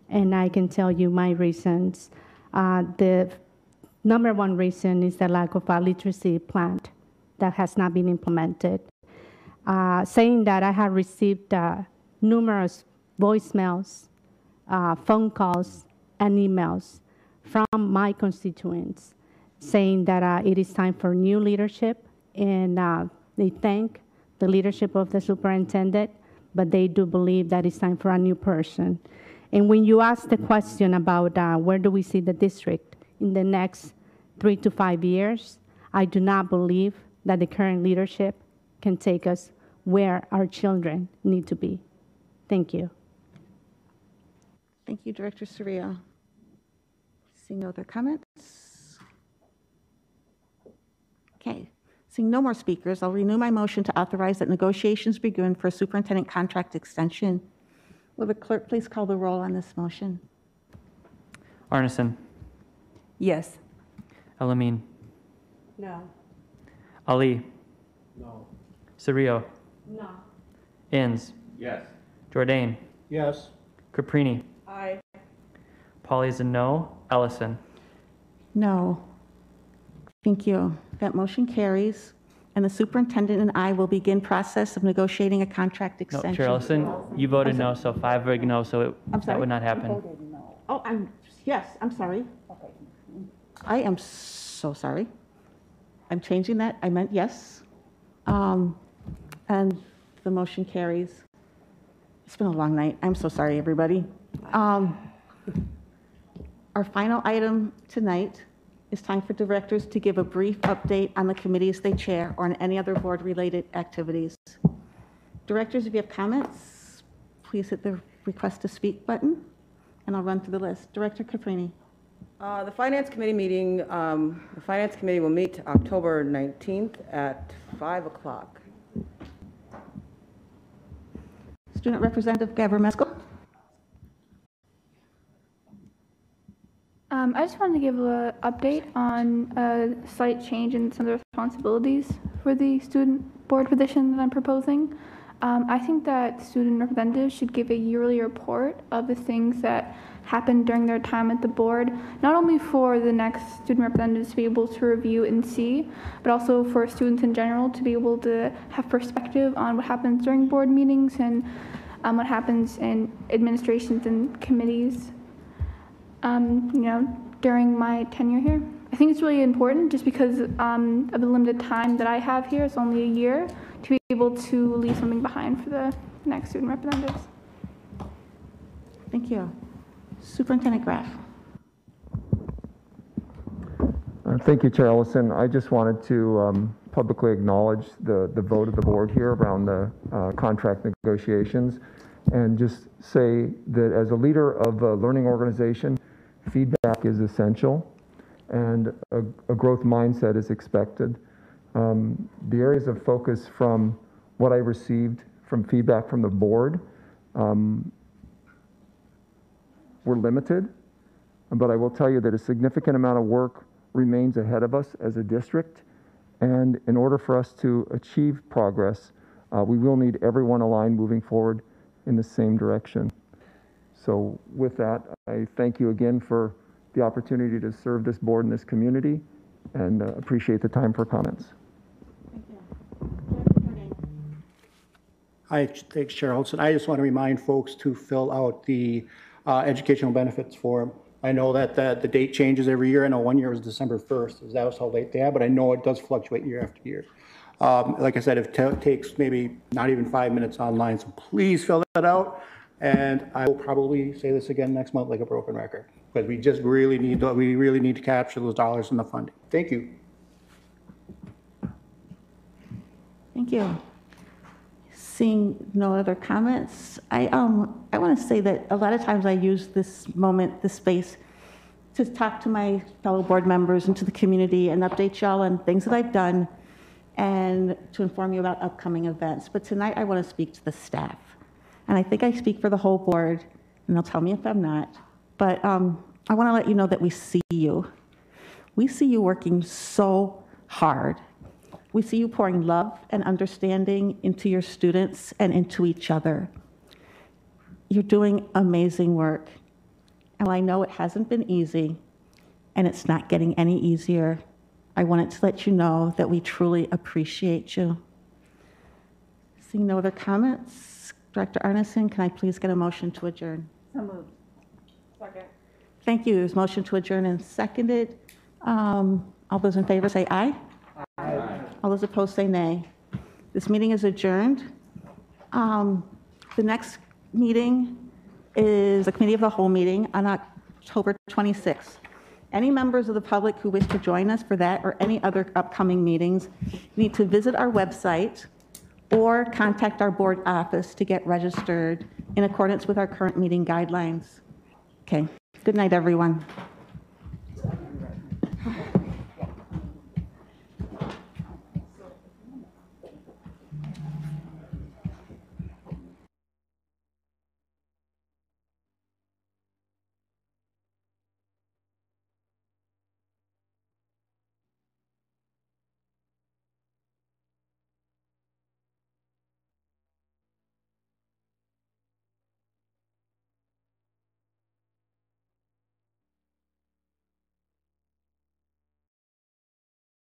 and I can tell you my reasons. Uh, the number one reason is the lack of a literacy plan that has not been implemented. Uh, saying that, I have received uh, numerous voicemails, uh, phone calls, and emails from my constituents saying that uh, it is time for new leadership, and uh, they thank the leadership of the superintendent, but they do believe that it's time for a new person. And when you ask the question about uh, where do we see the district in the next three to five years, I do not believe that the current leadership can take us where our children need to be. Thank you. Thank you, Director Serio. Seeing no other comments. Okay. Seeing no more speakers, I'll renew my motion to authorize that negotiations begin for a superintendent contract extension. Will the clerk please call the roll on this motion? Arneson? Yes. El-Amin? No. Ali? No. Serio? No. Inns? Yes. Jourdain? Yes. Caprini? Aye. Pawley is a no. Ellison? No. Thank you. That motion carries, and the superintendent and I will begin process of negotiating a contract extension. No, Chair Ellison, you voted no, so five voted no, so it, I'm sorry? That would not happen. You voted no. Oh, I'm, yes, I'm sorry. Okay. I am so sorry. I'm changing that. I meant yes. Um, and the motion carries. It's been a long night. I'm so sorry, everybody. Um, our final item tonight, it's time for directors to give a brief update on the committees they chair or on any other board-related activities. Directors, if you have comments, please hit the request to speak button, and I'll run through the list. Director Caprini. Uh, the Finance Committee meeting, um, the Finance Committee will meet October nineteenth at five o'clock. Student Representative Gebremeskel. Um, I just wanted to give an update on a slight change in some of the responsibilities for the student board position that I'm proposing. Um, I think that student representatives should give a yearly report of the things that happened during their time at the board, not only for the next student representatives to be able to review and see, but also for students in general to be able to have perspective on what happens during board meetings and um, what happens in administrations and committees. Um, you know, during my tenure here. I think it's really important just because um, of the limited time that I have here, it's only a year, to be able to leave something behind for the next student representatives. Thank you. Superintendent Graff. Uh, thank you, Chair Ellison. I just wanted to um, publicly acknowledge the, the vote of the board here around the uh, contract negotiations, and just say that as a leader of a learning organization, feedback is essential, and a, a growth mindset is expected. Um, the areas of focus from what I received from feedback from the board um, were limited, but I will tell you that a significant amount of work remains ahead of us as a district, and in order for us to achieve progress, uh, we will need everyone aligned moving forward in the same direction. So with that, I thank you again for the opportunity to serve this board and this community, and uh, appreciate the time for comments. Thank you. Hi, thanks, Chair Holson. I just want to remind folks to fill out the uh, educational benefits form. I know that the, the date changes every year. I know one year was December first, because that was how late they had, but I know it does fluctuate year after year. Um, like I said, it t takes maybe not even five minutes online, so please fill that out. And I will probably say this again next month like a broken record, but we just really need to, we really need to capture those dollars in the funding. Thank you. Thank you. Seeing no other comments, I um I want to say that a lot of times I use this moment, this space, to talk to my fellow board members and to the community and update y'all on things that I've done, and to inform you about upcoming events. But tonight I want to speak to the staff. And I think I speak for the whole board, and they'll tell me if I'm not. But um, I want to let you know that we see you. We see you working so hard. We see you pouring love and understanding into your students and into each other. You're doing amazing work. And I know it hasn't been easy, and it's not getting any easier. I wanted to let you know that we truly appreciate you. Seeing no other comments, Director Arneson, can I please get a motion to adjourn? So moved. Second. Thank you. There's motion to adjourn and seconded. Um, all those in favor say aye. Aye. All those opposed say nay. This meeting is adjourned. Um, the next meeting is a committee of the whole meeting on October twenty-sixth. Any members of the public who wish to join us for that or any other upcoming meetings need to visit our website or contact our board office to get registered in accordance with our current meeting guidelines. Okay, good night, everyone.